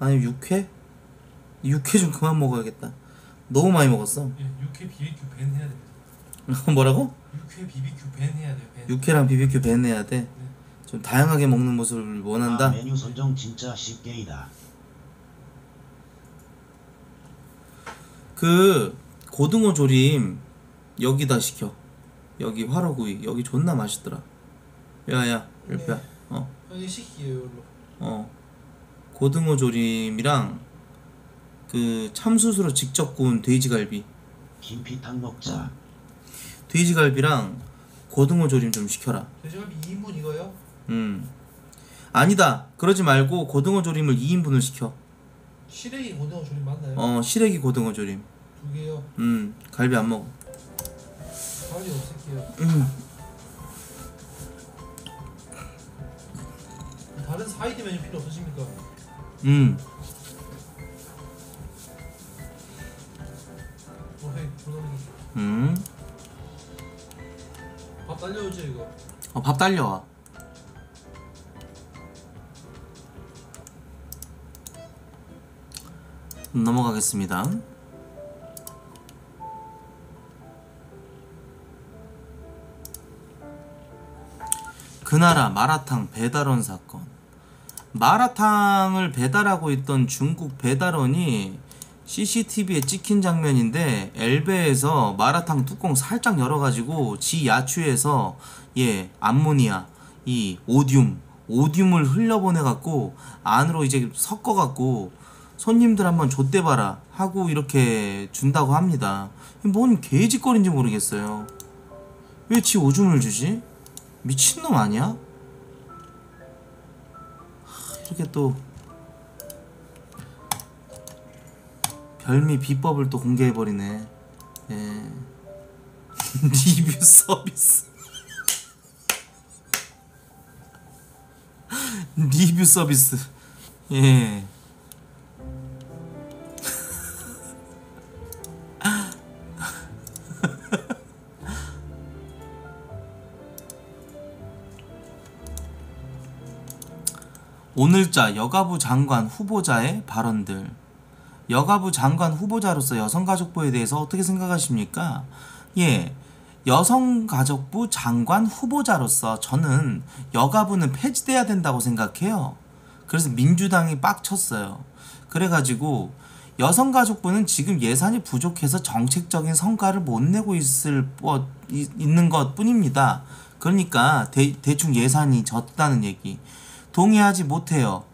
아니 육회? 육회 좀 그만 먹어야겠다. 너무 많이 먹었어. 예, 육회 BBQ 밴 해야 됩니다. 뭐라고? 육회 BBQ 밴 해야 돼요. 밴. 육회랑 BBQ 밴 해야 돼. 네. 좀 다양하게 먹는 모습을 원한다. 아, 메뉴 선정 진짜 쉽게이다. 그 고등어 조림 여기다 시켜. 여기 화로구이. 여기 존나 맛있더라. 야야 일피야. 네. 여기 시키요 이걸로. 고등어 조림이랑 그 참숯으로 직접 구운 돼지갈비. 김피탕 먹자. 돼지갈비랑 고등어 조림 좀 시켜라. 돼지갈비 2인분 이거요? 아니다. 그러지 말고 고등어 조림을 2인분을 시켜. 시래기 고등어 조림 맞나요? 시래기 고등어 조림. 두 개요? 갈비 안 먹어. 갈비 없을게요. 다른 사이드 메뉴 필요 없으십니까? 밥 달려오죠 이거? 밥 달려와. 넘어가겠습니다. 그나라 마라탕 배달원 사건. 마라탕을 배달하고 있던 중국 배달원이 CCTV에 찍힌 장면인데 엘베에서 마라탕 뚜껑 살짝 열어가지고 지 야추에서 암모니아, 이 오듴을 흘려보내갖고 안으로 이제 섞어갖고 손님들 한번 좆대봐라 하고 이렇게 준다고 합니다. 뭔 개짓거리인지 모르겠어요. 왜 지 오줌을 주지? 미친놈 아니야? 이렇게 또 별미 비법을 또 공개해버리네. 예. 리뷰 서비스. 리뷰 서비스. 예. 오늘자 여가부 장관 후보자의 발언들. 여가부 장관 후보자로서 여성가족부에 대해서 어떻게 생각하십니까? 예, 여성가족부 장관 후보자로서 저는 여가부는 폐지돼야 된다고 생각해요. 그래서 민주당이 빡쳤어요. 그래가지고 여성가족부는 지금 예산이 부족해서 정책적인 성과를 못 내고 있는 것 뿐입니다. 그러니까 대충 예산이 졌다는 얘기. 동의하지 못해요.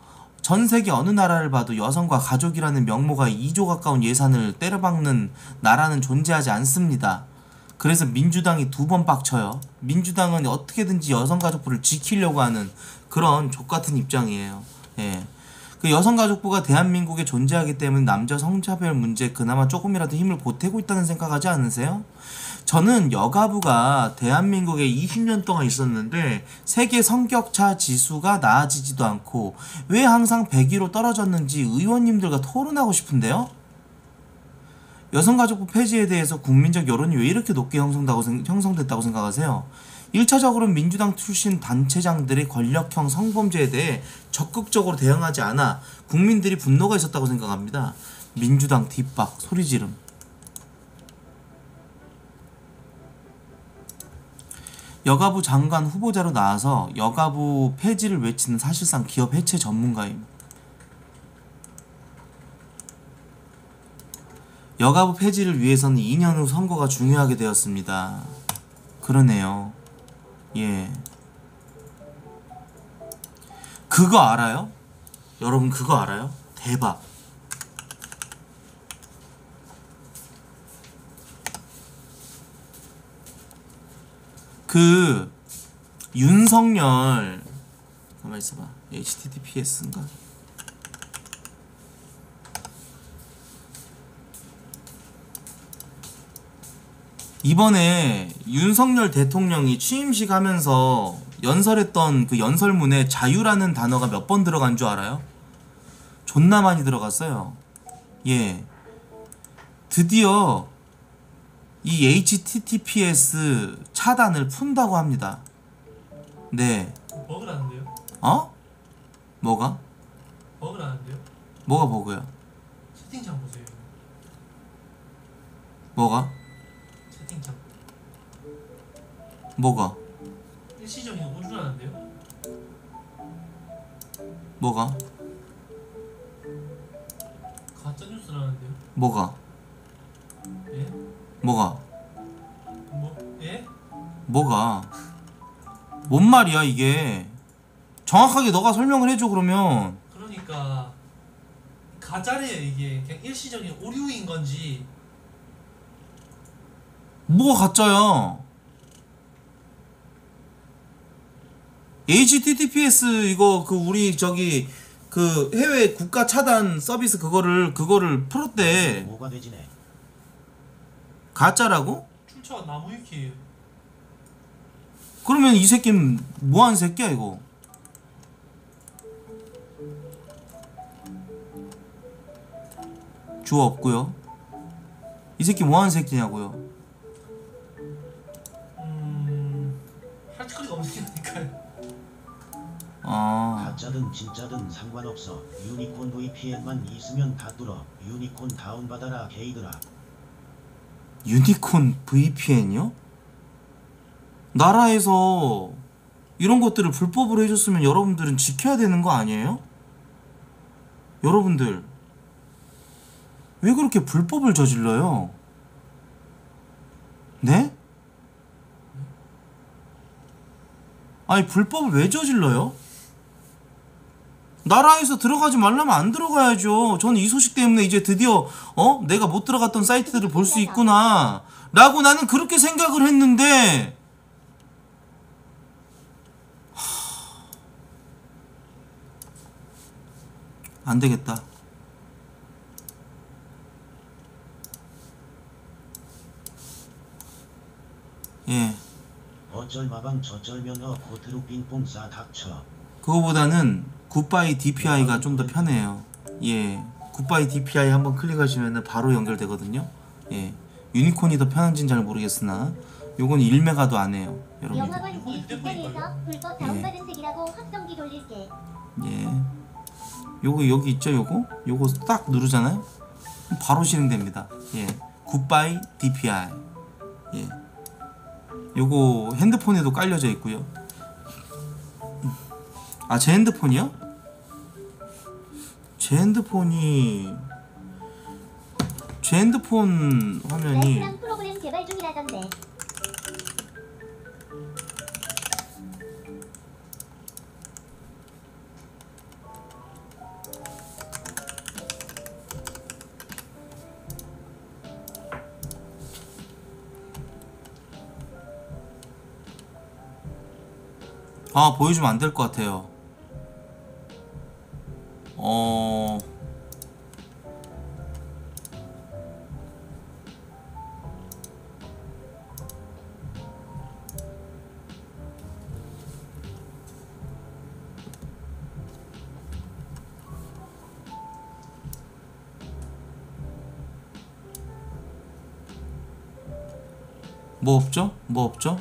전 세계 어느 나라를 봐도 여성과 가족이라는 명목하에 2조 가까운 예산을 때려박는 나라는 존재하지 않습니다. 그래서 민주당이 두 번 빡쳐요. 민주당은 어떻게든지 여성가족부를 지키려고 하는 그런 족같은 입장이에요. 예. 그 여성가족부가 대한민국에 존재하기 때문에 남자 성차별 문제 그나마 조금이라도 힘을 보태고 있다는 생각하지 않으세요? 저는 여가부가 대한민국에 20년 동안 있었는데 세계 성격차 지수가 나아지지도 않고 왜 항상 100위로 떨어졌는지 의원님들과 토론하고 싶은데요? 여성가족부 폐지에 대해서 국민적 여론이 왜 이렇게 높게 형성됐다고 생각하세요? 1차적으로는 민주당 출신 단체장들의 권력형 성범죄에 대해 적극적으로 대응하지 않아 국민들이 분노가 있었다고 생각합니다. 민주당 뒷박 소리지름. 여가부 장관 후보자로 나와서 여가부 폐지를 외치는 사실상 기업 해체 전문가임. 여가부 폐지를 위해서는 2년 후 선거가 중요하게 되었습니다. 그러네요. 예. 그거 알아요? 여러분 그거 알아요? 대박. 그 윤석열 가만 있어봐. https인가? 이번에 윤석열 대통령이 취임식 하면서 연설했던 그 연설문에 자유라는 단어가 몇 번 들어간 줄 알아요? 존나 많이 들어갔어요. 예. 드디어 이 HTTPS 차단을 푼다고 합니다. 네. 버그라는데요? 어? 뭐가? 버그라는데요? 뭐가 버그야? 채팅창 보세요. 뭐가? 뭐가? 일시적인 오류라는데요? 뭐가? 가짜뉴스라는데요? 뭐가? 예? 뭐가? 뭐? 예? 뭐가? 뭔 말이야 이게? 정확하게 너가 설명을 해줘 그러면. 그러니까 가짜래요 이게. 그냥 일시적인 오류인 건지. 뭐가 가짜야? HTTPS 이거 그 우리 저기 그 해외 국가 차단 서비스 그거를 풀었대. 뭐가 되지네. 가짜라고? 출처가 나무위키예요. 그러면 이 새끼는 뭐하는 새끼야 이거? 주어 없고요. 이 새끼 뭐하는 새끼냐고요? 할거리가 없으니까요. 가짜든 진짜든 상관없어. 유니콘 VPN만 있으면 다 뚫어. 유니콘 다운받아라 게이들아. 유니콘 VPN이요? 나라에서 이런 것들을 불법으로 해줬으면 여러분들은 지켜야 되는 거 아니에요? 여러분들 왜 그렇게 불법을 저질러요? 네? 아니 불법을 왜 저질러요? 나라에서 들어가지 말라면 안 들어가야죠. 저는 이 소식 때문에 이제 드디어 내가 못 들어갔던 사이트들을 볼 수 있구나 라고 나는 그렇게 생각을 했는데 안 되겠다. 예. 어쩔 마방 저쩔면 고트루 빙뽕 싸 닥쳐. 그거보다는 굿바이 DPI가 좀 더 편해요. 예. 굿바이 DPI 한번 클릭하시면은 바로 연결되거든요. 예. 유니콘이 더 편한지는 잘 모르겠으나 요건 1메가도 안 해요. 여러분. 영화관 빅스크린에서 불법 다운받은 책이라고 확정기 돌릴게. 예. 요거 여기 있죠, 요거? 요거 딱 누르잖아요. 바로 실행됩니다. 예. 굿바이 DPI. 예. 요거 핸드폰에도 깔려져 있고요. 아, 제 핸드폰이요? 제 핸드폰 화면이 레스토랑 프로그램 개발 중이라던데. 다 보여주면 안 될 것 같아요. 뭐 없죠? 뭐 없죠?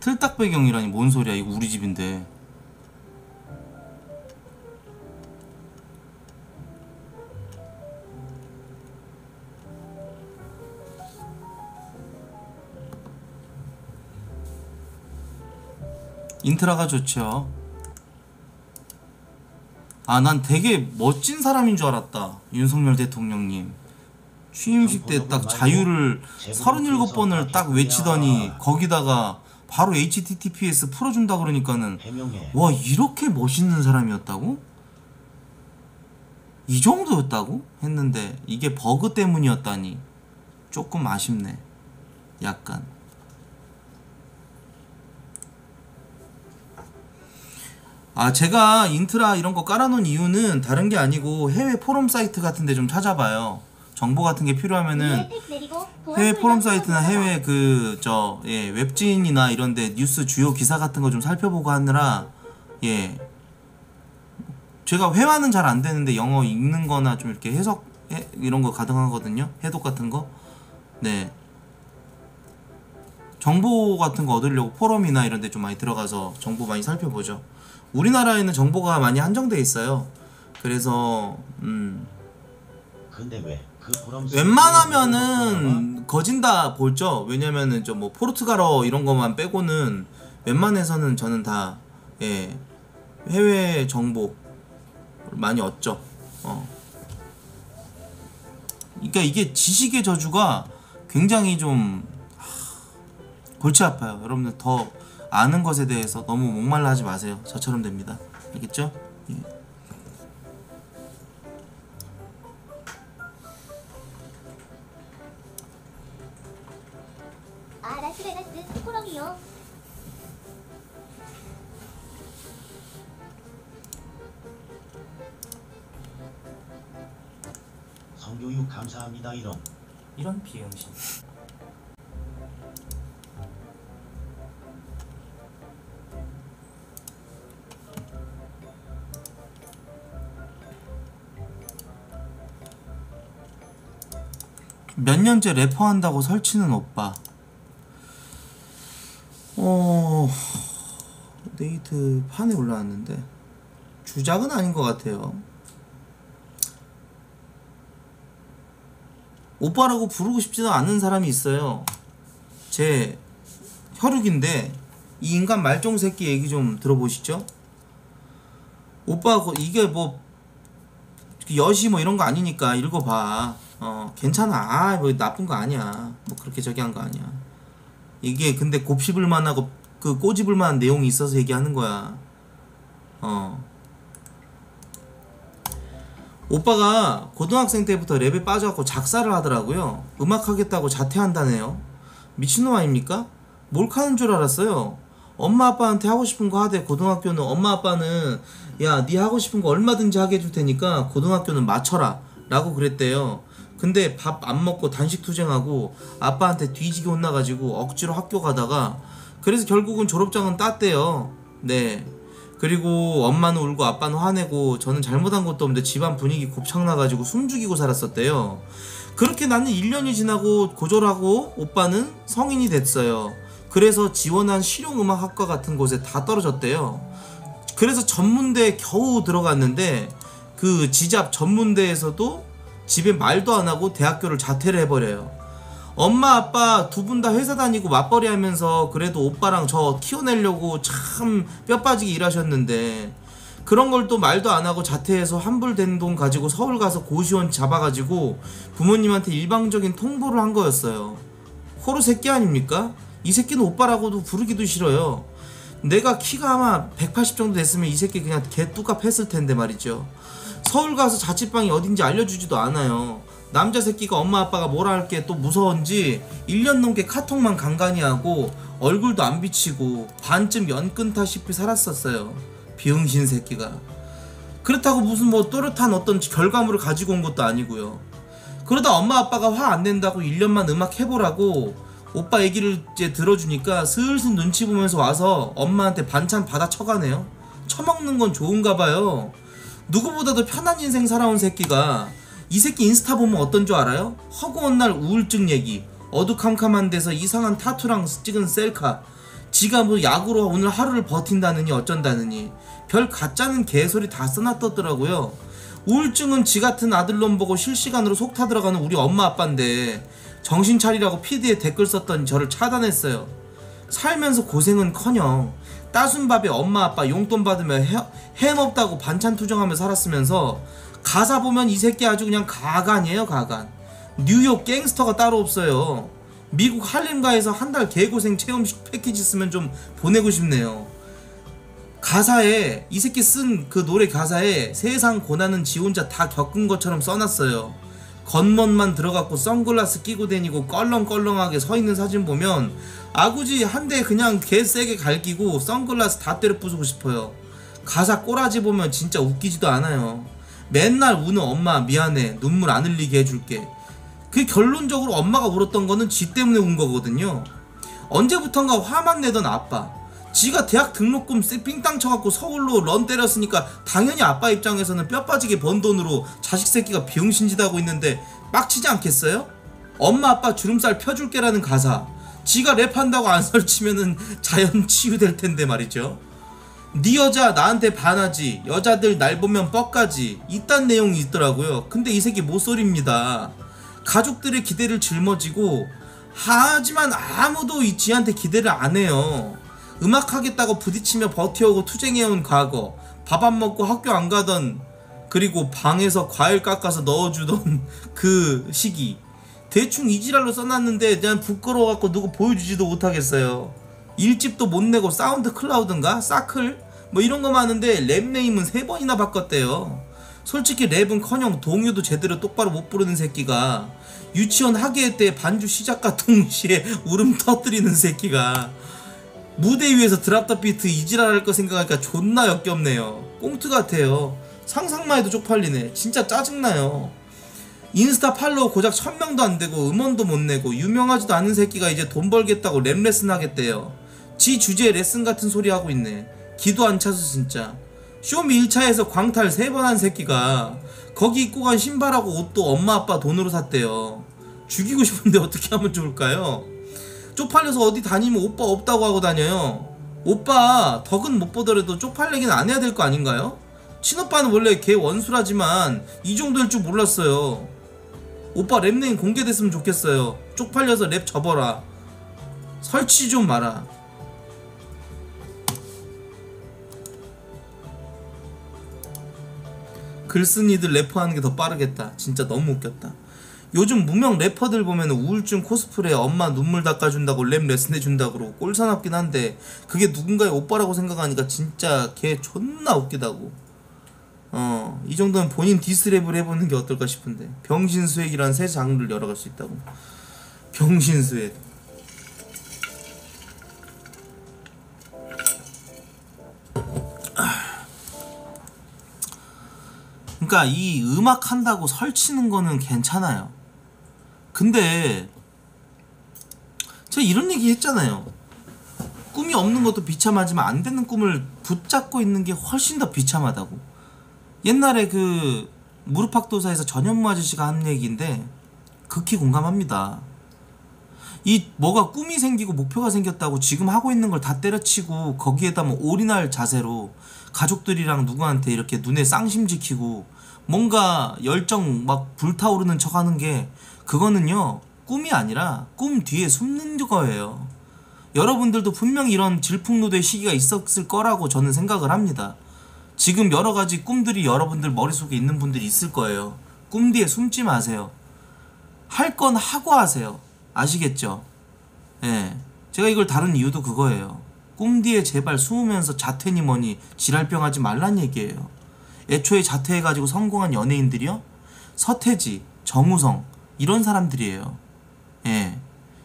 틀딱 배경이라니 뭔 소리야. 이거 우리 집인데. 인트라가 좋죠. 아, 난 되게 멋진 사람인 줄 알았다. 윤석열 대통령님 취임식 때 딱 자유를 37번을 딱 외치더니 거기다가 바로 HTTPS 풀어준다 그러니까는 해명해. 와, 이렇게 멋있는 사람이었다고? 이 정도였다고? 했는데 이게 버그 때문이었다니 조금 아쉽네. 약간 아, 제가 인트라 이런 거 깔아놓은 이유는 다른 게 아니고 해외 포럼 사이트 같은 데 좀 찾아봐요. 정보 같은 게 필요하면은 해외 포럼 사이트나 해외 그 저 예 웹진이나 이런데 뉴스 주요 기사 같은 거 좀 살펴보고 하느라 예 제가 회화는 잘 안 되는데 영어 읽는 거나 좀 이렇게 해석 이런 거 가능하거든요. 해독 같은 거. 네, 정보 같은 거 얻으려고 포럼이나 이런데 좀 많이 들어가서 정보 많이 살펴보죠. 우리나라에는 정보가 많이 한정돼 있어요. 그래서 근데 왜? 웬만하면은 거진다 볼죠. 왜냐면은 좀 뭐 포르투갈어 이런 것만 빼고는 웬만해서는 저는 다 예 해외 정보 많이 얻죠. 그러니까 이게 지식의 저주가 굉장히 좀 골치 아파요. 여러분들 더 아는 것에 대해서 너무 목말라 하지 마세요. 저처럼 됩니다. 알겠죠? 예. 성교육 감사합니다. 이런 비응신. 몇 년째 래퍼 한다고 설치는 오빠. 네이트 판에 올라왔는데 주작은 아닌 것 같아요. 오빠라고 부르고 싶지는 않은 사람이 있어요. 제 혈육인데 이 인간 말종 새끼 얘기 좀 들어보시죠. 오빠 이게 뭐 여시 뭐 이런 거 아니니까 읽어봐. 괜찮아. 아, 뭐 나쁜 거 아니야. 뭐 그렇게 저기 한 거 아니야. 이게 근데 곱씹을 만하고 그 꼬집을 만한 내용이 있어서 얘기하는 거야. 오빠가 고등학생 때부터 랩에 빠져갖고 작사를 하더라고요. 음악 하겠다고 자퇴한다네요. 미친놈 아닙니까? 몰카는 줄 알았어요. 엄마 아빠한테 하고 싶은 거 하되 고등학교는 엄마 아빠는 야, 네 하고 싶은 거 얼마든지 하게 해줄 테니까 고등학교는 맞춰라 라고 그랬대요. 근데 밥 안 먹고 단식 투쟁하고 아빠한테 뒤지게 혼나가지고 억지로 학교 가다가 그래서 결국은 졸업장은 땄대요. 네. 그리고 엄마는 울고 아빠는 화내고 저는 잘못한 것도 없는데 집안 분위기 곱창나가지고 숨죽이고 살았었대요. 그렇게 나는 1년이 지나고 고졸하고 오빠는 성인이 됐어요. 그래서 지원한 실용음악학과 같은 곳에 다 떨어졌대요. 그래서 전문대에 겨우 들어갔는데 그 지잡 전문대에서도 집에 말도 안 하고 대학교를 자퇴를 해버려요. 엄마 아빠 두 분 다 회사 다니고 맞벌이 하면서 그래도 오빠랑 저 키워내려고 참 뼈빠지게 일하셨는데 그런 걸 또 말도 안 하고 자퇴해서 환불된 돈 가지고 서울 가서 고시원 잡아가지고 부모님한테 일방적인 통보를 한 거였어요. 호루 새끼 아닙니까? 이 새끼는 오빠라고도 부르기도 싫어요. 내가 키가 아마 180 정도 됐으면 이 새끼 그냥 개뚜갑 했을 텐데 말이죠. 서울 가서 자취방이 어딘지 알려주지도 않아요. 남자 새끼가 엄마 아빠가 뭐라 할게 또 무서운지 1년 넘게 카톡만 간간히 하고 얼굴도 안 비치고 반쯤 연끈 타시피 살았었어요. 비응신 새끼가. 그렇다고 무슨 뭐 또렷한 어떤 결과물을 가지고 온 것도 아니고요. 그러다 엄마 아빠가 화 안 낸다고 1년만 음악 해보라고 오빠 얘기를 이제 들어주니까 슬슬 눈치 보면서 와서 엄마한테 반찬 받아 쳐가네요. 처먹는 건 좋은가 봐요. 누구보다도 편한 인생 살아온 새끼가. 이 새끼 인스타 보면 어떤 줄 알아요? 허구한 날 우울증 얘기, 어두캄캄한 데서 이상한 타투랑 찍은 셀카, 지가 뭐 약으로 오늘 하루를 버틴다느니 어쩐다느니 별 가짜는 개소리 다 써놨더라고요. 우울증은 지 같은 아들놈 보고 실시간으로 속 타들어가는 우리 엄마 아빠인데 정신 차리라고 피드에 댓글 썼더니 저를 차단했어요. 살면서 고생은커녕 따순밥에 엄마 아빠 용돈 받으며 헤엄없다고 반찬 투정하며 살았으면서 가사 보면 이 새끼 아주 그냥 가간이에요, 가간. 뉴욕 갱스터가 따로 없어요. 미국 할렘가에서 한 달 개고생 체험식 패키지 쓰면 좀 보내고 싶네요. 가사에 이 새끼 쓴 그 노래 가사에 세상 고난은 지 혼자 다 겪은 것처럼 써놨어요. 겉멋만 들어갖고 선글라스 끼고 다니고 껄렁껄렁하게 서있는 사진 보면 아구지 한 대 그냥 개 세게 갈기고 선글라스 다 때려 부수고 싶어요. 가사 꼬라지 보면 진짜 웃기지도 않아요. 맨날 우는 엄마 미안해 눈물 안 흘리게 해줄게. 그 결론적으로 엄마가 울었던 거는 지 때문에 운 거거든요. 언제부턴가 화만 내던 아빠, 지가 대학 등록금 삥땅 쳐갖고 서울로 런 때렸으니까 당연히 아빠 입장에서는 뼈 빠지게 번 돈으로 자식 새끼가 비응신짓하고 있는데 빡치지 않겠어요? 엄마 아빠 주름살 펴줄게라는 가사, 지가 랩한다고 안 설치면은 자연 치유될 텐데 말이죠. 네 여자 나한테 반하지, 여자들 날 보면 뻑까지, 이딴 내용이 있더라고요. 근데 이 새끼 모쏠입니다. 가족들의 기대를 짊어지고 하지만 아무도 이 지한테 기대를 안 해요. 음악하겠다고 부딪히며 버텨오고 투쟁해온 과거, 밥 안 먹고 학교 안 가던, 그리고 방에서 과일 깎아서 넣어주던 그 시기. 대충 이지랄로 써놨는데 그냥 부끄러워갖고 누구 보여주지도 못하겠어요. 일집도 못 내고 사운드 클라우드인가? 사클? 뭐 이런 거 많은데 랩 네임은 3번이나 바꿨대요. 솔직히 랩은커녕 동요도 제대로 똑바로 못 부르는 새끼가, 유치원 학예회 때 반주 시작과 동시에 울음 터뜨리는 새끼가, 무대 위에서 드랍 더 비트 이지랄할 거 생각하니까 존나 역겹네요. 꽁트 같아요. 상상만 해도 쪽팔리네. 진짜 짜증나요. 인스타 팔로우 고작 1000명도 안 되고 음원도 못 내고 유명하지도 않은 새끼가 이제 돈 벌겠다고 랩 레슨 하겠대요. 지 주제에 레슨 같은 소리 하고 있네. 기도 안 차서 진짜. 쇼미 1차에서 광탈 3번 한 새끼가 거기 입고 간 신발하고 옷도 엄마 아빠 돈으로 샀대요. 죽이고 싶은데 어떻게 하면 좋을까요? 쪽팔려서 어디 다니면 오빠 없다고 하고 다녀요. 오빠 덕은 못 보더라도 쪽팔리기는 안 해야 될 거 아닌가요? 친오빠는 원래 개 원수라지만 이 정도일 줄 몰랐어요. 오빠 랩네임 공개됐으면 좋겠어요. 쪽팔려서 랩 접어라. 설치 좀 마라. 글쓴이들 래퍼하는 게 더 빠르겠다. 진짜 너무 웃겼다. 요즘 무명 래퍼들 보면 우울증 코스프레 엄마 눈물 닦아준다고 랩 레슨해준다고 그러고 꼴사납긴 한데 그게 누군가의 오빠라고 생각하니까 진짜 걔 존나 웃기다고. 이 정도면 본인 디스랩을 해보는 게 어떨까 싶은데. 병신수액이란 새 장르를 열어갈 수 있다고. 병신수액. 그러니까 이 음악 한다고 설치는 거는 괜찮아요. 근데 제가 이런 얘기 했잖아요. 꿈이 없는 것도 비참하지만 안 되는 꿈을 붙잡고 있는 게 훨씬 더 비참하다고. 옛날에 그 무릎팍도사에서 전현무 아저씨가 한 얘기인데 극히 공감합니다. 이 뭐가 꿈이 생기고 목표가 생겼다고 지금 하고 있는 걸 다 때려치고 거기에다 뭐 올인할 자세로 가족들이랑 누구한테 이렇게 눈에 쌍심 지키고 뭔가 열정 막 불타오르는 척 하는 게, 그거는요 꿈이 아니라 꿈 뒤에 숨는 거예요. 여러분들도 분명 이런 질풍노도의 시기가 있었을 거라고 저는 생각을 합니다. 지금 여러가지 꿈들이 여러분들 머릿속에 있는 분들이 있을 거예요. 꿈 뒤에 숨지 마세요. 할 건 하고 하세요. 아시겠죠? 예. 제가 이걸 다룬 이유도 그거예요. 꿈 뒤에 제발 숨으면서 자퇴니 뭐니 지랄병 하지 말란 얘기예요. 애초에 자퇴해가지고 성공한 연예인들이요? 서태지, 정우성 이런 사람들이에요. 예.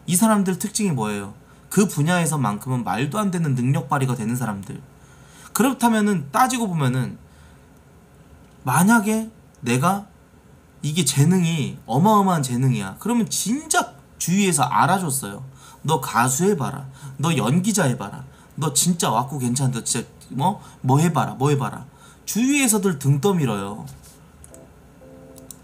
이 사람들 특징이 뭐예요? 그 분야에서만큼은 말도 안 되는 능력 발휘가 되는 사람들. 그렇다면은 따지고 보면은 만약에 내가 이게 재능이 어마어마한 재능이야. 그러면 진짜 주위에서 알아줬어요. 너 가수 해봐라. 너 연기자 해봐라. 너 진짜 왔고 괜찮다. 진짜 뭐 해봐라. 뭐 해봐라. 주위에서들 등 떠밀어요.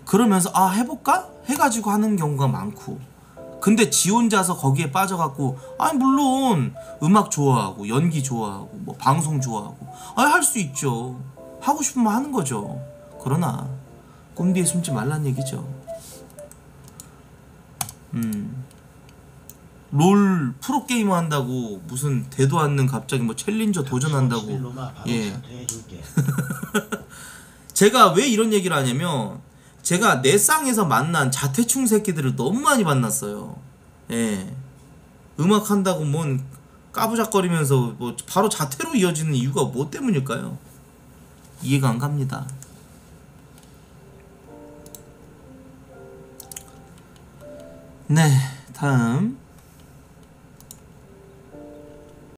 그러면서 아 해볼까? 해가지고 하는 경우가 많고, 근데 지 혼자서 거기에 빠져갖고 아니 물론 음악 좋아하고 연기 좋아하고 뭐 방송 좋아하고 아니 할 수 있죠. 하고 싶으면 하는 거죠. 그러나 꿈 뒤에 숨지 말란 얘기죠. 롤 프로게이머 한다고 무슨 대도 않는 갑자기 뭐 챌린저 도전한다고. 예. 제가 왜 이런 얘기를 하냐면 제가 내 쌍에서 만난 자퇴충 새끼들을 너무 많이 만났어요. 예. 음악 한다고 뭔 까부작거리면서 뭐 바로 자퇴로 이어지는 이유가 뭐 때문일까요? 이해가 안 갑니다. 네, 다음